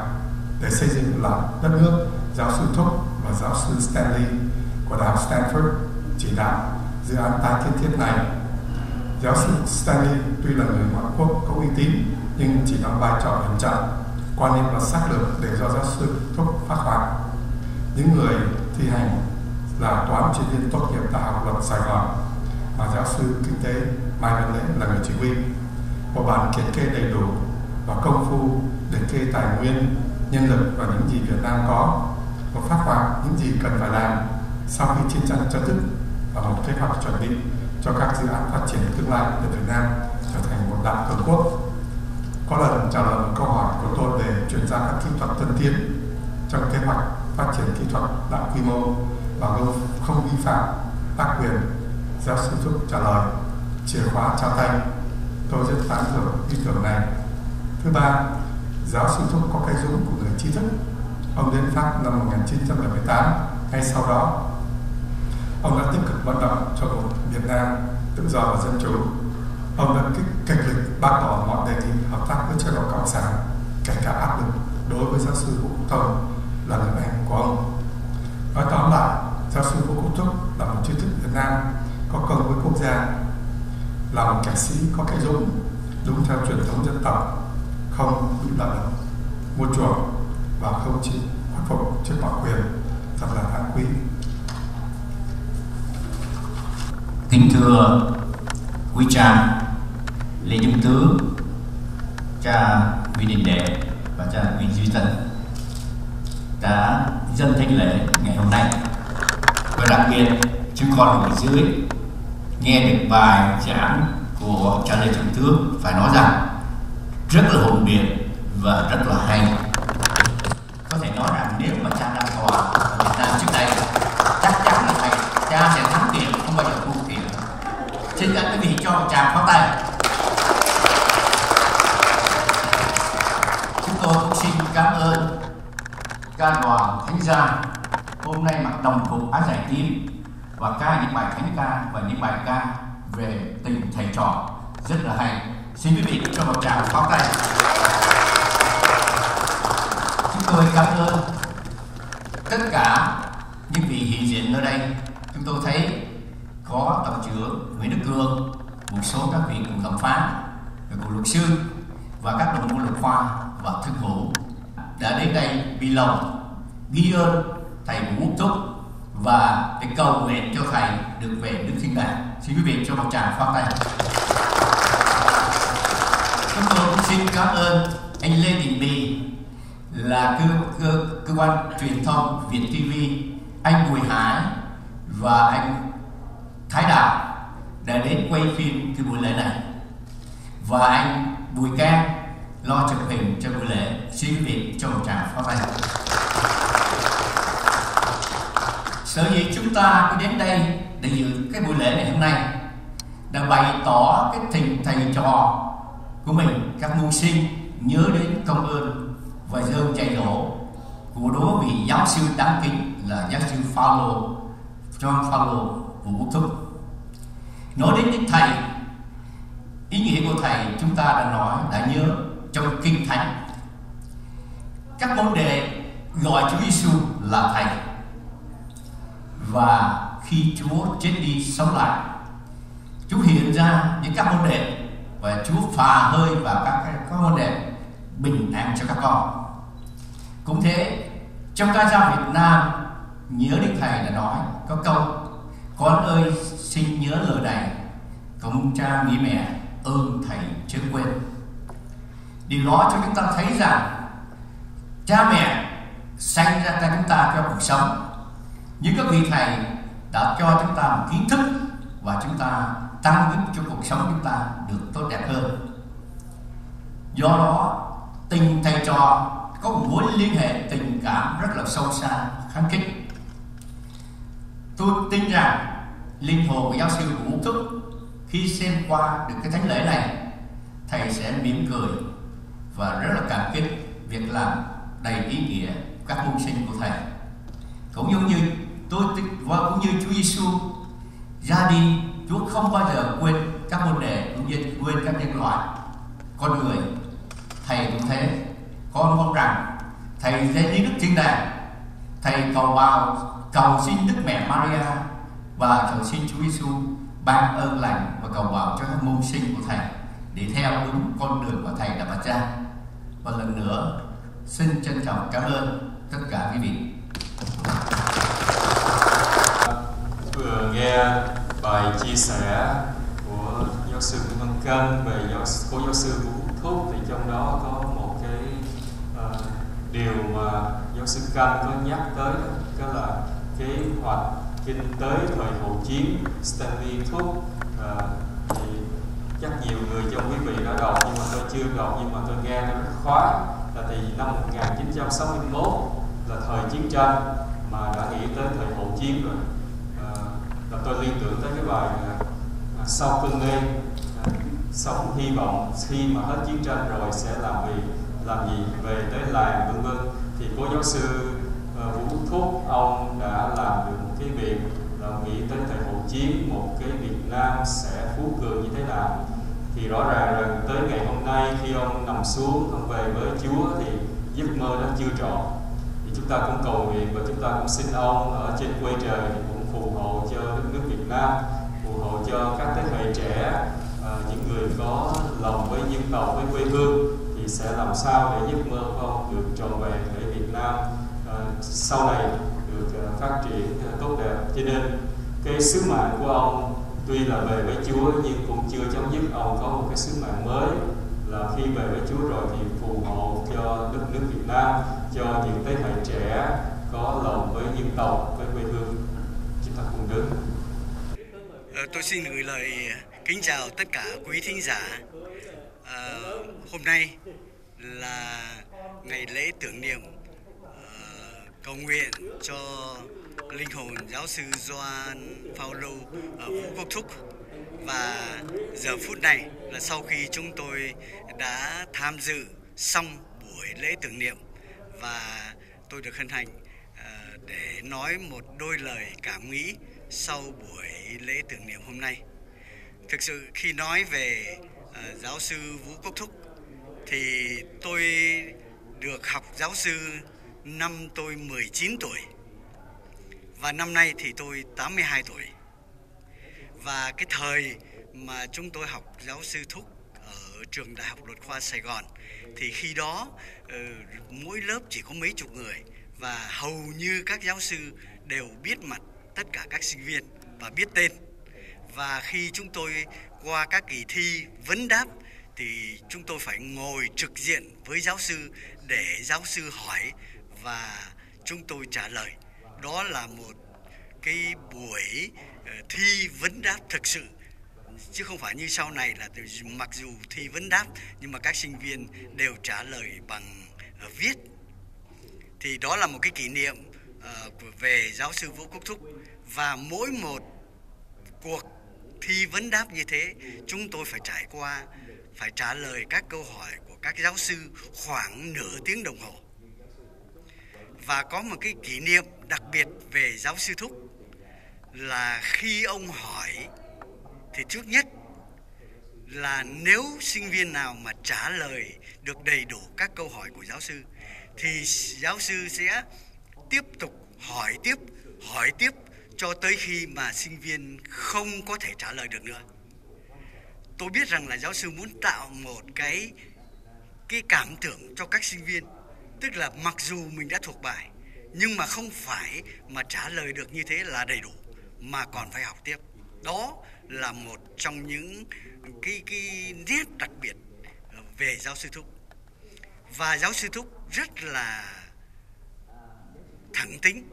để xây dựng lại đất nước. Giáo sư Thúc và giáo sư Stanley của Đại học Stanford chỉ đạo dự án tái kiến thiết này. Giáo sư Stanley tuy là người ngoại quốc có uy tín nhưng chỉ đóng vai trò ẩn trọng, quan niệm và xác lược để do giáo sư Thúc phát hoạt. Những người thi hành là toán chuyên viên tốt nghiệp Đại học Luật Sài Gòn và giáo sư kinh tế Mai Văn Lễ là người chỉ huy. Một bản kiểm kê đầy đủ và công phu để kê tài nguyên, nhân lực và những gì Việt Nam có, một phát hoạt những gì cần phải làm sau khi chiến tranh chấm dứt và một kế hoạch chuẩn bị cho các dự án phát triển tương lai để Việt Nam trở thành một đại cường quốc. Có lần trả lời một câu hỏi của tôi về chuyển giao các kỹ thuật tân tiến trong kế hoạch phát triển kỹ thuật đại quy mô và không vi phạm tác quyền, giáo sư Thúc trả lời: chìa khóa trao tay. Tôi rất tán thưởng ý tưởng này. Thứ ba, giáo sư Thúc có cái dũng của người trí thức. Ông đến Pháp năm một nghìn chín trăm bảy mươi tám, ngay sau đó ông đã tích cực vận động cho một Việt Nam tự do và dân chủ. Ông đã kịch liệt bác bỏ mọi đề nghị hợp tác với chế độ cộng sản, kể cả áp lực đối với giáo sư Vũ Quốc Thúc là người anh của ông. Nói tóm lại, giáo sư Vũ Quốc Thúc là một trí thức Việt Nam có công với quốc gia, là một kẻ sĩ có cái dũng, đúng theo truyền thống dân tộc, không bị lật đổ, mua chuộc và không chịu khuất phục trước mọi quyền, thật là đáng quý. Kính thưa quý cha Lê Trung Tứ, cha Nguyễn Đình Đệ và cha Nguyễn Duy Tân đã dân thánh lễ ngày hôm nay, và đặc biệt chúng con ở dưới nghe được bài giảng của cha Lê Trung Tứ, phải nói rằng rất là hồn biện và rất là hay. Có thể nói rằng nếu mà cha đang hòa ở Việt Nam trước đây, chắc chắn là thầy cha sẽ thắng tiền, không bao giờ thua tiền. Xin các quý vị cho một tràng pháo tay. Chúng tôi cũng xin cảm ơn ca đoàn thánh gia hôm nay mặc đồng phục áo giải tím và ca những bài thánh ca và những bài ca về tình thầy trò rất là hay. Xin quý vị cho một tràng pháo tay. Chúng tôi cảm ơn tất cả những vị hiện diện ở đây. Chúng tôi thấy có Tổng trưởng Nguyễn Đức Cương, một số các vị cùng thẩm phán, cùng luật sư và các đồng môn luật khoa và thương hữu đã đến đây vì lòng ghi ơn thầy Vũ Quốc Thúc và để cầu nguyện cho thầy được về Đức Thiên Đàng. Xin quý vị cho một tràng pháo tay. Chúng tôi cũng xin cảm ơn anh Lê Đình Bì là cơ, cơ, cơ quan truyền thông Việt ti vi, anh Bùi Hải và anh Thái Đạo đã đến quay phim cái buổi lễ này, và anh Bùi Cang lo chụp hình cho buổi lễ. Xin quý vị cho một tràng pháo tay. Sở dĩ chúng ta cứ đến đây để dự cái buổi lễ ngày hôm nay đã bày tỏ cái tình thầy trò của mình, các môn sinh nhớ đến công ơn và dâng chay dỗ của đối vị giáo sư đáng kính là giáo sư Phaolô, Gioan Phaolô Vũ Quốc Thúc. Nói đến đức thầy, ý nghĩa của thầy chúng ta đã nói, đã nhớ trong kinh thánh. Các môn đệ gọi Chúa Giêsu là thầy, và khi Chúa chết đi sống lại, Chúa hiện ra những các môn đệ và Chúa phà hơi vào các các môn đệ bình an cho các con. Cũng thế, trong ca dao Việt Nam nhớ đến thầy đã nói có câu: con ơi xin nhớ lời này, công cha nghĩ mẹ ơn thầy chớ quên. Điều đó cho chúng ta thấy rằng cha mẹ sanh ra ta chúng ta cho cuộc sống, những các vị thầy đã cho chúng ta một kiến thức và chúng ta tăng giúp cho cuộc sống chúng ta được tốt đẹp hơn. Do đó tình thầy trò có một mối liên hệ tình cảm rất là sâu xa, khăng khít. Tôi tin rằng linh hồn của giáo sư Vũ Quốc Thúc khi xem qua được cái thánh lễ này, thầy sẽ mỉm cười và rất là cảm kích việc làm đầy ý nghĩa các môn sinh của thầy. Cũng như tôi và cũng như Chúa Giêsu ra đi, Chúa không bao giờ quên các môn đệ cũng như quên các nhân loại, con người. Thầy cũng thế, con mong rằng thầy sẽ đi Đức Thiên Đàng. Thầy cầu bào cầu xin Đức Mẹ Maria và cầu xin Chúa Giêsu ban ơn lành và cầu bảo cho các môn sinh của Thầy để theo đúng con đường của Thầy đã vạch ra. Và lần nữa xin trân trọng cảm ơn tất cả quý vị. Vừa nghe bài chia sẻ của giáo sư Nguyễn Văn Canh về giáo, của giáo sư Vũ Quốc Thúc, thì trong đó có một cái uh, điều mà giáo sư Canh có nhắc tới, đó là kế hoạch kinh tế thời hậu chiến Stanley Thúc. Uh, thì chắc nhiều người trong quý vị đã đọc, nhưng mà tôi chưa đọc, nhưng mà tôi nghe nó rất khóa. Là thì năm một nghìn chín trăm sáu mươi mốt là thời chiến tranh mà đã nghĩ tới thời hậu chiến rồi. Và tôi liên tưởng tới cái bài sau cơn mê sống hy vọng, khi mà hết chiến tranh rồi sẽ làm gì, làm gì về tới làng vân vân. Thì cố giáo sư uh, Vũ Quốc Thúc, ông đã làm được một cái việc là nghĩ tới thời hậu chiến, một cái Việt Nam sẽ phú cường như thế nào. Thì rõ ràng rằng tới ngày hôm nay khi ông nằm xuống, ông về với Chúa thì giấc mơ đó chưa trọn. Thì chúng ta cũng cầu nguyện và chúng ta cũng xin ông ở trên quê trời phù hộ cho đất nước Việt Nam, phù hộ cho các thế hệ trẻ, à, những người có lòng với dân tộc, với quê hương, thì sẽ làm sao để giấc mơ của ông được tròn vẹn, để Việt Nam à, sau này được à, phát triển à, tốt đẹp. Cho nên cái sứ mạng của ông tuy là về với Chúa nhưng cũng chưa chấm dứt. Ông có một cái sứ mạng mới là khi về với Chúa rồi thì phù hộ cho đất nước Việt Nam, cho những thế hệ trẻ có lòng với dân tộc, với quê hương. Tôi xin gửi lời kính chào tất cả quý thính giả. À, hôm nay là ngày lễ tưởng niệm à, cầu nguyện cho linh hồn giáo sư Gioan Phaolô Vũ Quốc Thúc. Và giờ phút này là sau khi chúng tôi đã tham dự xong buổi lễ tưởng niệm, và tôi được hân hạnh à, để nói một đôi lời cảm nghĩ sau buổi lễ tưởng niệm hôm nay. Thực sự khi nói về uh, giáo sư Vũ Quốc Thúc thì tôi được học giáo sư năm tôi mười chín tuổi, và năm nay thì tôi tám mươi hai tuổi. Và cái thời mà chúng tôi học giáo sư Thúc ở trường Đại học Luật Khoa Sài Gòn thì khi đó uh, mỗi lớp chỉ có mấy chục người, và hầu như các giáo sư đều biết mặt tất cả các sinh viên và biết tên. Và khi chúng tôi qua các kỳ thi vấn đáp thì chúng tôi phải ngồi trực diện với giáo sư để giáo sư hỏi và chúng tôi trả lời. Đó là một cái buổi thi vấn đáp thực sự, chứ không phải như sau này là mặc dù thi vấn đáp nhưng mà các sinh viên đều trả lời bằng viết. Thì đó là một cái kỷ niệm về giáo sư Vũ Quốc Thúc. Và mỗi một cuộc thi vấn đáp như thế, chúng tôi phải trải qua, phải trả lời các câu hỏi của các giáo sư khoảng nửa tiếng đồng hồ. Và có một cái kỷ niệm đặc biệt về giáo sư Thúc là khi ông hỏi thì trước nhất là nếu sinh viên nào mà trả lời được đầy đủ các câu hỏi của giáo sư thì giáo sư sẽ tiếp tục hỏi tiếp, hỏi tiếp cho tới khi mà sinh viên không có thể trả lời được nữa. Tôi biết rằng là giáo sư muốn tạo một cái cái cảm tưởng cho các sinh viên, tức là mặc dù mình đã thuộc bài nhưng mà không phải mà trả lời được như thế là đầy đủ mà còn phải học tiếp. Đó là một trong những cái cái nét đặc biệt về giáo sư Thúc. Và giáo sư Thúc rất là thẳng tính,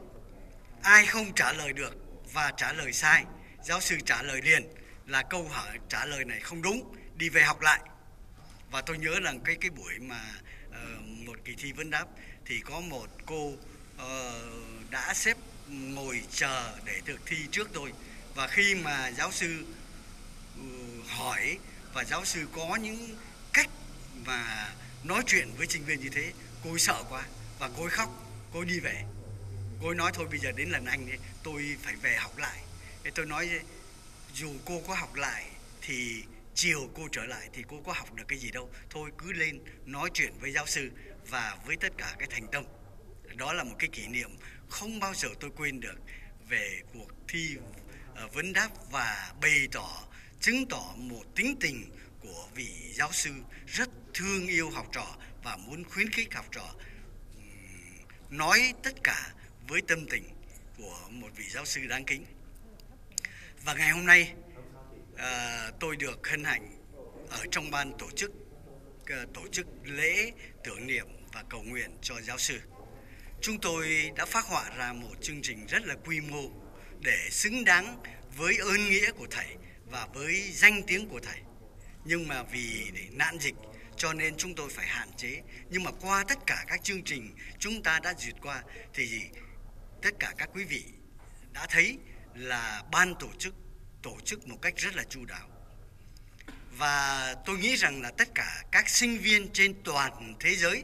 ai không trả lời được và trả lời sai, giáo sư trả lời liền là câu hỏi trả lời này không đúng, đi về học lại. Và tôi nhớ rằng cái cái buổi mà uh, một kỳ thi vấn đáp thì có một cô uh, đã xếp ngồi chờ để thực thi trước tôi, và khi mà giáo sư uh, hỏi và giáo sư có những cách mà nói chuyện với sinh viên như thế, cô ấy sợ quá và cô ấy khóc, cô ấy đi về. Cô ấy nói thôi bây giờ đến lần anh ấy, tôi phải về học lại. Thế tôi nói dù cô có học lại thì chiều cô trở lại thì cô có học được cái gì đâu. Thôi cứ lên nói chuyện với giáo sư và với tất cả cái thành tâm. Đó là một cái kỷ niệm không bao giờ tôi quên được về cuộc thi vấn đáp và bày tỏ, chứng tỏ một tính tình của vị giáo sư rất thương yêu học trò và muốn khuyến khích học trò nói tất cả với tâm tình của một vị giáo sư đáng kính. Và ngày hôm nay à, tôi được hân hạnh ở trong ban tổ chức tổ chức lễ tưởng niệm và cầu nguyện cho giáo sư. Chúng tôi đã phác họa ra một chương trình rất là quy mô để xứng đáng với ơn nghĩa của thầy và với danh tiếng của thầy. Nhưng mà vì để nạn dịch cho nên chúng tôi phải hạn chế. Nhưng mà qua tất cả các chương trình chúng ta đã duyệt qua thì tất cả các quý vị đã thấy là ban tổ chức tổ chức một cách rất là chu đáo. Và tôi nghĩ rằng là tất cả các sinh viên trên toàn thế giới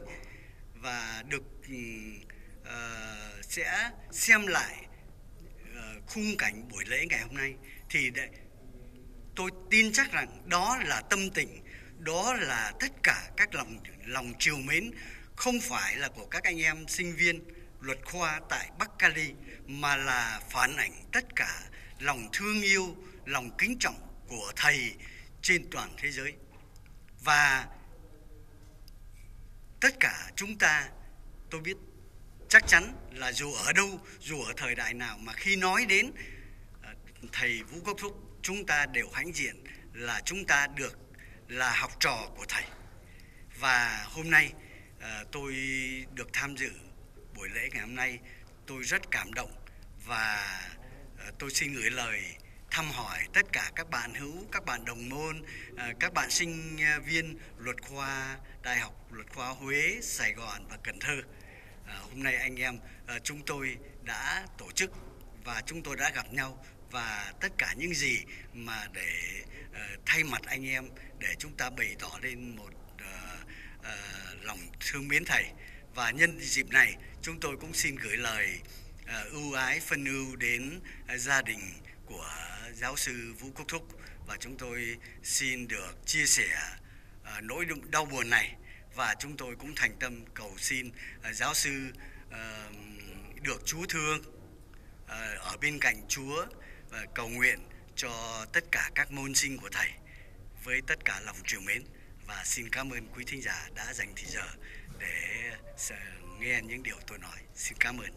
và được uh, sẽ xem lại uh, khung cảnh buổi lễ ngày hôm nay thì để, tôi tin chắc rằng đó là tâm tình, đó là tất cả các lòng lòng trìu mến không phải là của các anh em sinh viên luật khoa tại Bắc Cali mà là phản ảnh tất cả lòng thương yêu, lòng kính trọng của thầy trên toàn thế giới. Và tất cả chúng ta, tôi biết chắc chắn là dù ở đâu, dù ở thời đại nào mà khi nói đến thầy Vũ Quốc Thúc, chúng ta đều hãnh diện là chúng ta được là học trò của thầy. Và hôm nay tôi được tham dự buổi lễ ngày hôm nay, tôi rất cảm động và tôi xin gửi lời thăm hỏi tất cả các bạn hữu, các bạn đồng môn, các bạn sinh viên luật khoa Đại học Luật khoa Huế, Sài Gòn và Cần Thơ. Hôm nay anh em chúng tôi đã tổ chức và chúng tôi đã gặp nhau và tất cả những gì mà để thay mặt anh em để chúng ta bày tỏ lên một lòng thương mến thầy. Và nhân dịp này chúng tôi cũng xin gửi lời ưu ái phân ưu đến gia đình của giáo sư Vũ Quốc Thúc và chúng tôi xin được chia sẻ uh, nỗi đau buồn này và chúng tôi cũng thành tâm cầu xin uh, giáo sư uh, được Chúa thương uh, ở bên cạnh Chúa và cầu nguyện cho tất cả các môn sinh của thầy với tất cả lòng trìu mến. Và xin cảm ơn quý thính giả đã dành thời giờ để uh, nghe những điều tôi nói. Xin cảm ơn.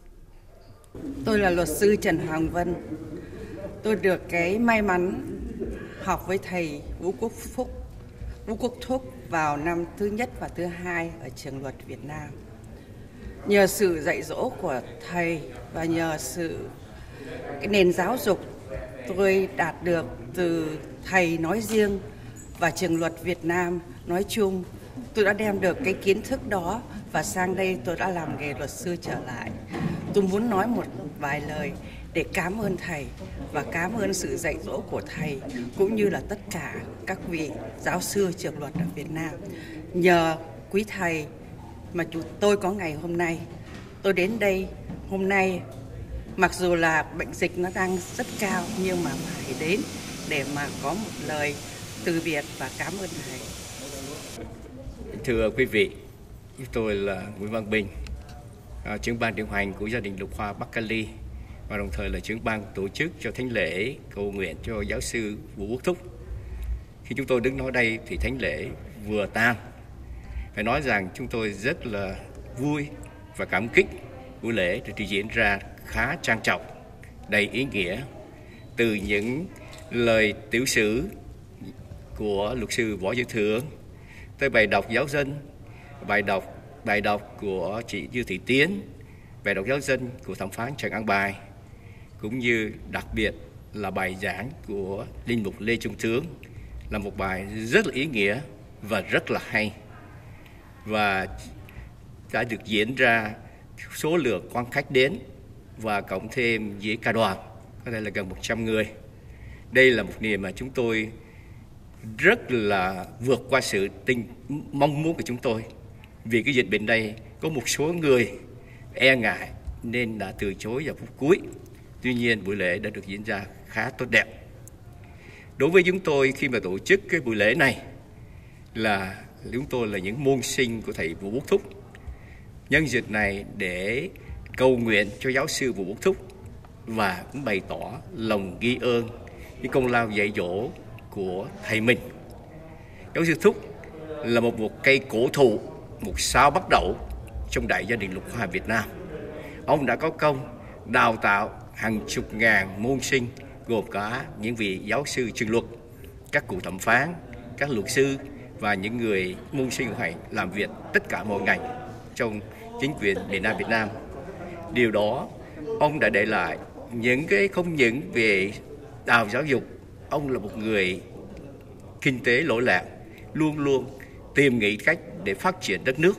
Tôi là luật sư Trần Hoàng Vân. Tôi được cái may mắn học với thầy Vũ Quốc Phúc, Vũ Quốc Thúc vào năm thứ nhất và thứ hai ở trường luật Việt Nam. Nhờ sự dạy dỗ của thầy và nhờ sự cái nền giáo dục tôi đạt được từ thầy nói riêng và trường luật Việt Nam nói chung, tôi đã đem được cái kiến thức đó và sang đây tôi đã làm nghề luật sư trở lại. Tôi muốn nói một vài lời để cảm ơn thầy và cảm ơn sự dạy dỗ của thầy cũng như là tất cả các vị giáo sư trường luật ở Việt Nam. Nhờ quý thầy mà chúng tôi có ngày hôm nay. Tôi đến đây hôm nay mặc dù là bệnh dịch nó đang rất cao nhưng mà phải đến để mà có một lời từ biệt và cảm ơn thầy. Thưa quý vị, tôi là Nguyễn Văn Bình, trưởng ban điều hành của Gia đình Luật khoa Bắc Cali và đồng thời là trưởng ban tổ chức cho thánh lễ cầu nguyện cho giáo sư Vũ Quốc Thúc. Khi chúng tôi đứng nói đây thì thánh lễ vừa tan. Phải nói rằng chúng tôi rất là vui và cảm kích buổi lễ được diễn ra khá trang trọng, đầy ý nghĩa. Từ những lời tiểu sử của luật sư Võ Dư Thượng tới bài đọc giáo dân, bài đọc bài đọc của chị Dư Thị Tiến, bài đọc giáo dân của thẩm phán Trần An Bài, cũng như đặc biệt là bài giảng của linh mục Lê Trung Tứ là một bài rất là ý nghĩa và rất là hay và đã được diễn ra số lượng quan khách đến và cộng thêm với ca đoàn có thể là gần một trăm người. Đây là một niềm mà chúng tôi rất là vượt qua sự tình, mong muốn của chúng tôi vì cái dịch bệnh này có một số người e ngại nên đã từ chối vào phút cuối. Tuy nhiên buổi lễ đã được diễn ra khá tốt đẹp. Đối với chúng tôi khi mà tổ chức cái buổi lễ này là chúng tôi là những môn sinh của thầy Vũ Quốc Thúc. Nhân dịp này để cầu nguyện cho giáo sư Vũ Quốc Thúc và cũng bày tỏ lòng ghi ơn những công lao dạy dỗ của thầy mình. Giáo sư Thúc là một một cây cổ thụ, một sao bắt đầu trong đại gia đình Luật Khoa Việt Nam. Ông đã có công đào tạo hàng chục ngàn môn sinh, gồm cả những vị giáo sư trường luật, các cụ thẩm phán, các luật sư và những người môn sinh hoài làm việc tất cả mọi ngành trong chính quyền miền Nam Việt Nam. Điều đó, ông đã để lại những cái không những về đào giáo dục, ông là một người kinh tế lỗi lạc, luôn luôn tìm nghĩ cách để phát triển đất nước,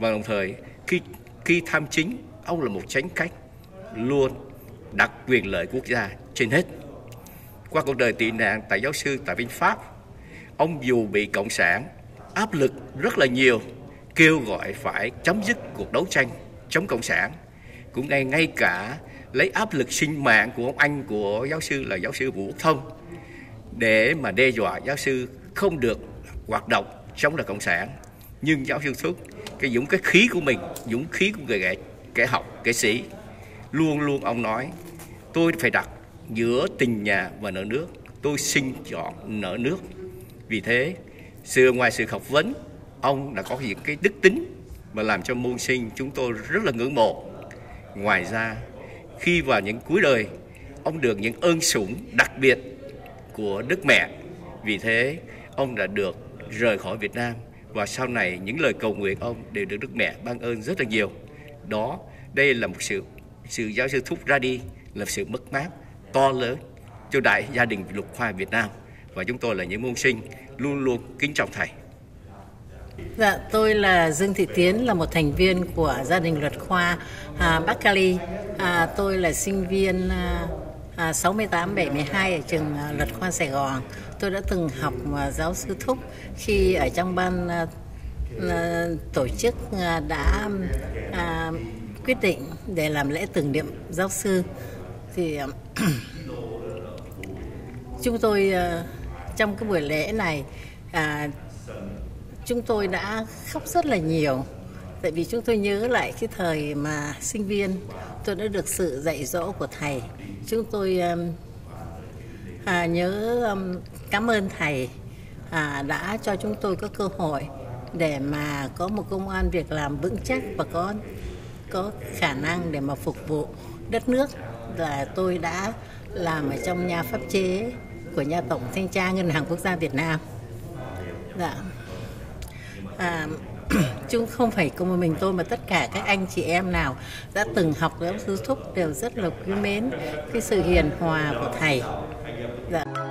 và đồng thời khi khi tham chính, ông là một chánh cách luôn đặt quyền lợi quốc gia trên hết. Qua cuộc đời tị nạn tại giáo sư tại bên Pháp, ông dù bị cộng sản áp lực rất là nhiều, kêu gọi phải chấm dứt cuộc đấu tranh chống cộng sản, cũng ngay ngay cả lấy áp lực sinh mạng của ông anh của giáo sư là giáo sư Vũ Quốc Thông để mà đe dọa giáo sư không được hoạt động chống lại cộng sản. Nhưng giáo sư Thúc, cái dũng cái khí của mình, dũng khí của người nghệ kẻ học, kẻ sĩ, luôn luôn ông nói tôi phải đặt giữa tình nhà và nợ nước, tôi xin chọn nợ nước. Vì thế, xưa ngoài sự học vấn, ông đã có những cái đức tính mà làm cho môn sinh chúng tôi rất là ngưỡng mộ. Ngoài ra, khi vào những cuối đời, ông được những ơn sủng đặc biệt của Đức Mẹ. Vì thế, ông đã được rời khỏi Việt Nam và sau này những lời cầu nguyện ông đều được Đức Mẹ ban ơn rất là nhiều. Đó, đây là một sự sự giáo sư Thúc ra đi là sự mất mát to lớn cho đại gia đình Luật Khoa Việt Nam, và chúng tôi là những môn sinh luôn luôn kính trọng thầy. Dạ, tôi là Dương Thị Tiến, là một thành viên của gia đình Luật Khoa à, Bắc Cali. À, tôi là sinh viên à, sáu tám bảy hai ở trường à, Luật Khoa Sài Gòn. Tôi đã từng học à, giáo sư Thúc khi ở trong ban à, à, tổ chức à, đã à, quyết định để làm lễ tưởng niệm giáo sư. Thì à, chúng tôi à, trong cái buổi lễ này à, chúng tôi đã khóc rất là nhiều, tại vì chúng tôi nhớ lại cái thời mà sinh viên tôi đã được sự dạy dỗ của thầy. Chúng tôi à, nhớ cảm ơn thầy à, đã cho chúng tôi có cơ hội để mà có một công ăn việc làm vững chắc và có có khả năng để mà phục vụ đất nước. Và tôi đã làm ở trong nhà pháp chế của nhà tổng thanh tra Ngân hàng Quốc gia Việt Nam. Dạ. À, chúng không phải cùng mình tôi mà tất cả các anh chị em nào đã từng học giáo sư Thúc đều rất là quý mến cái sự hiền hòa của thầy. Dạ.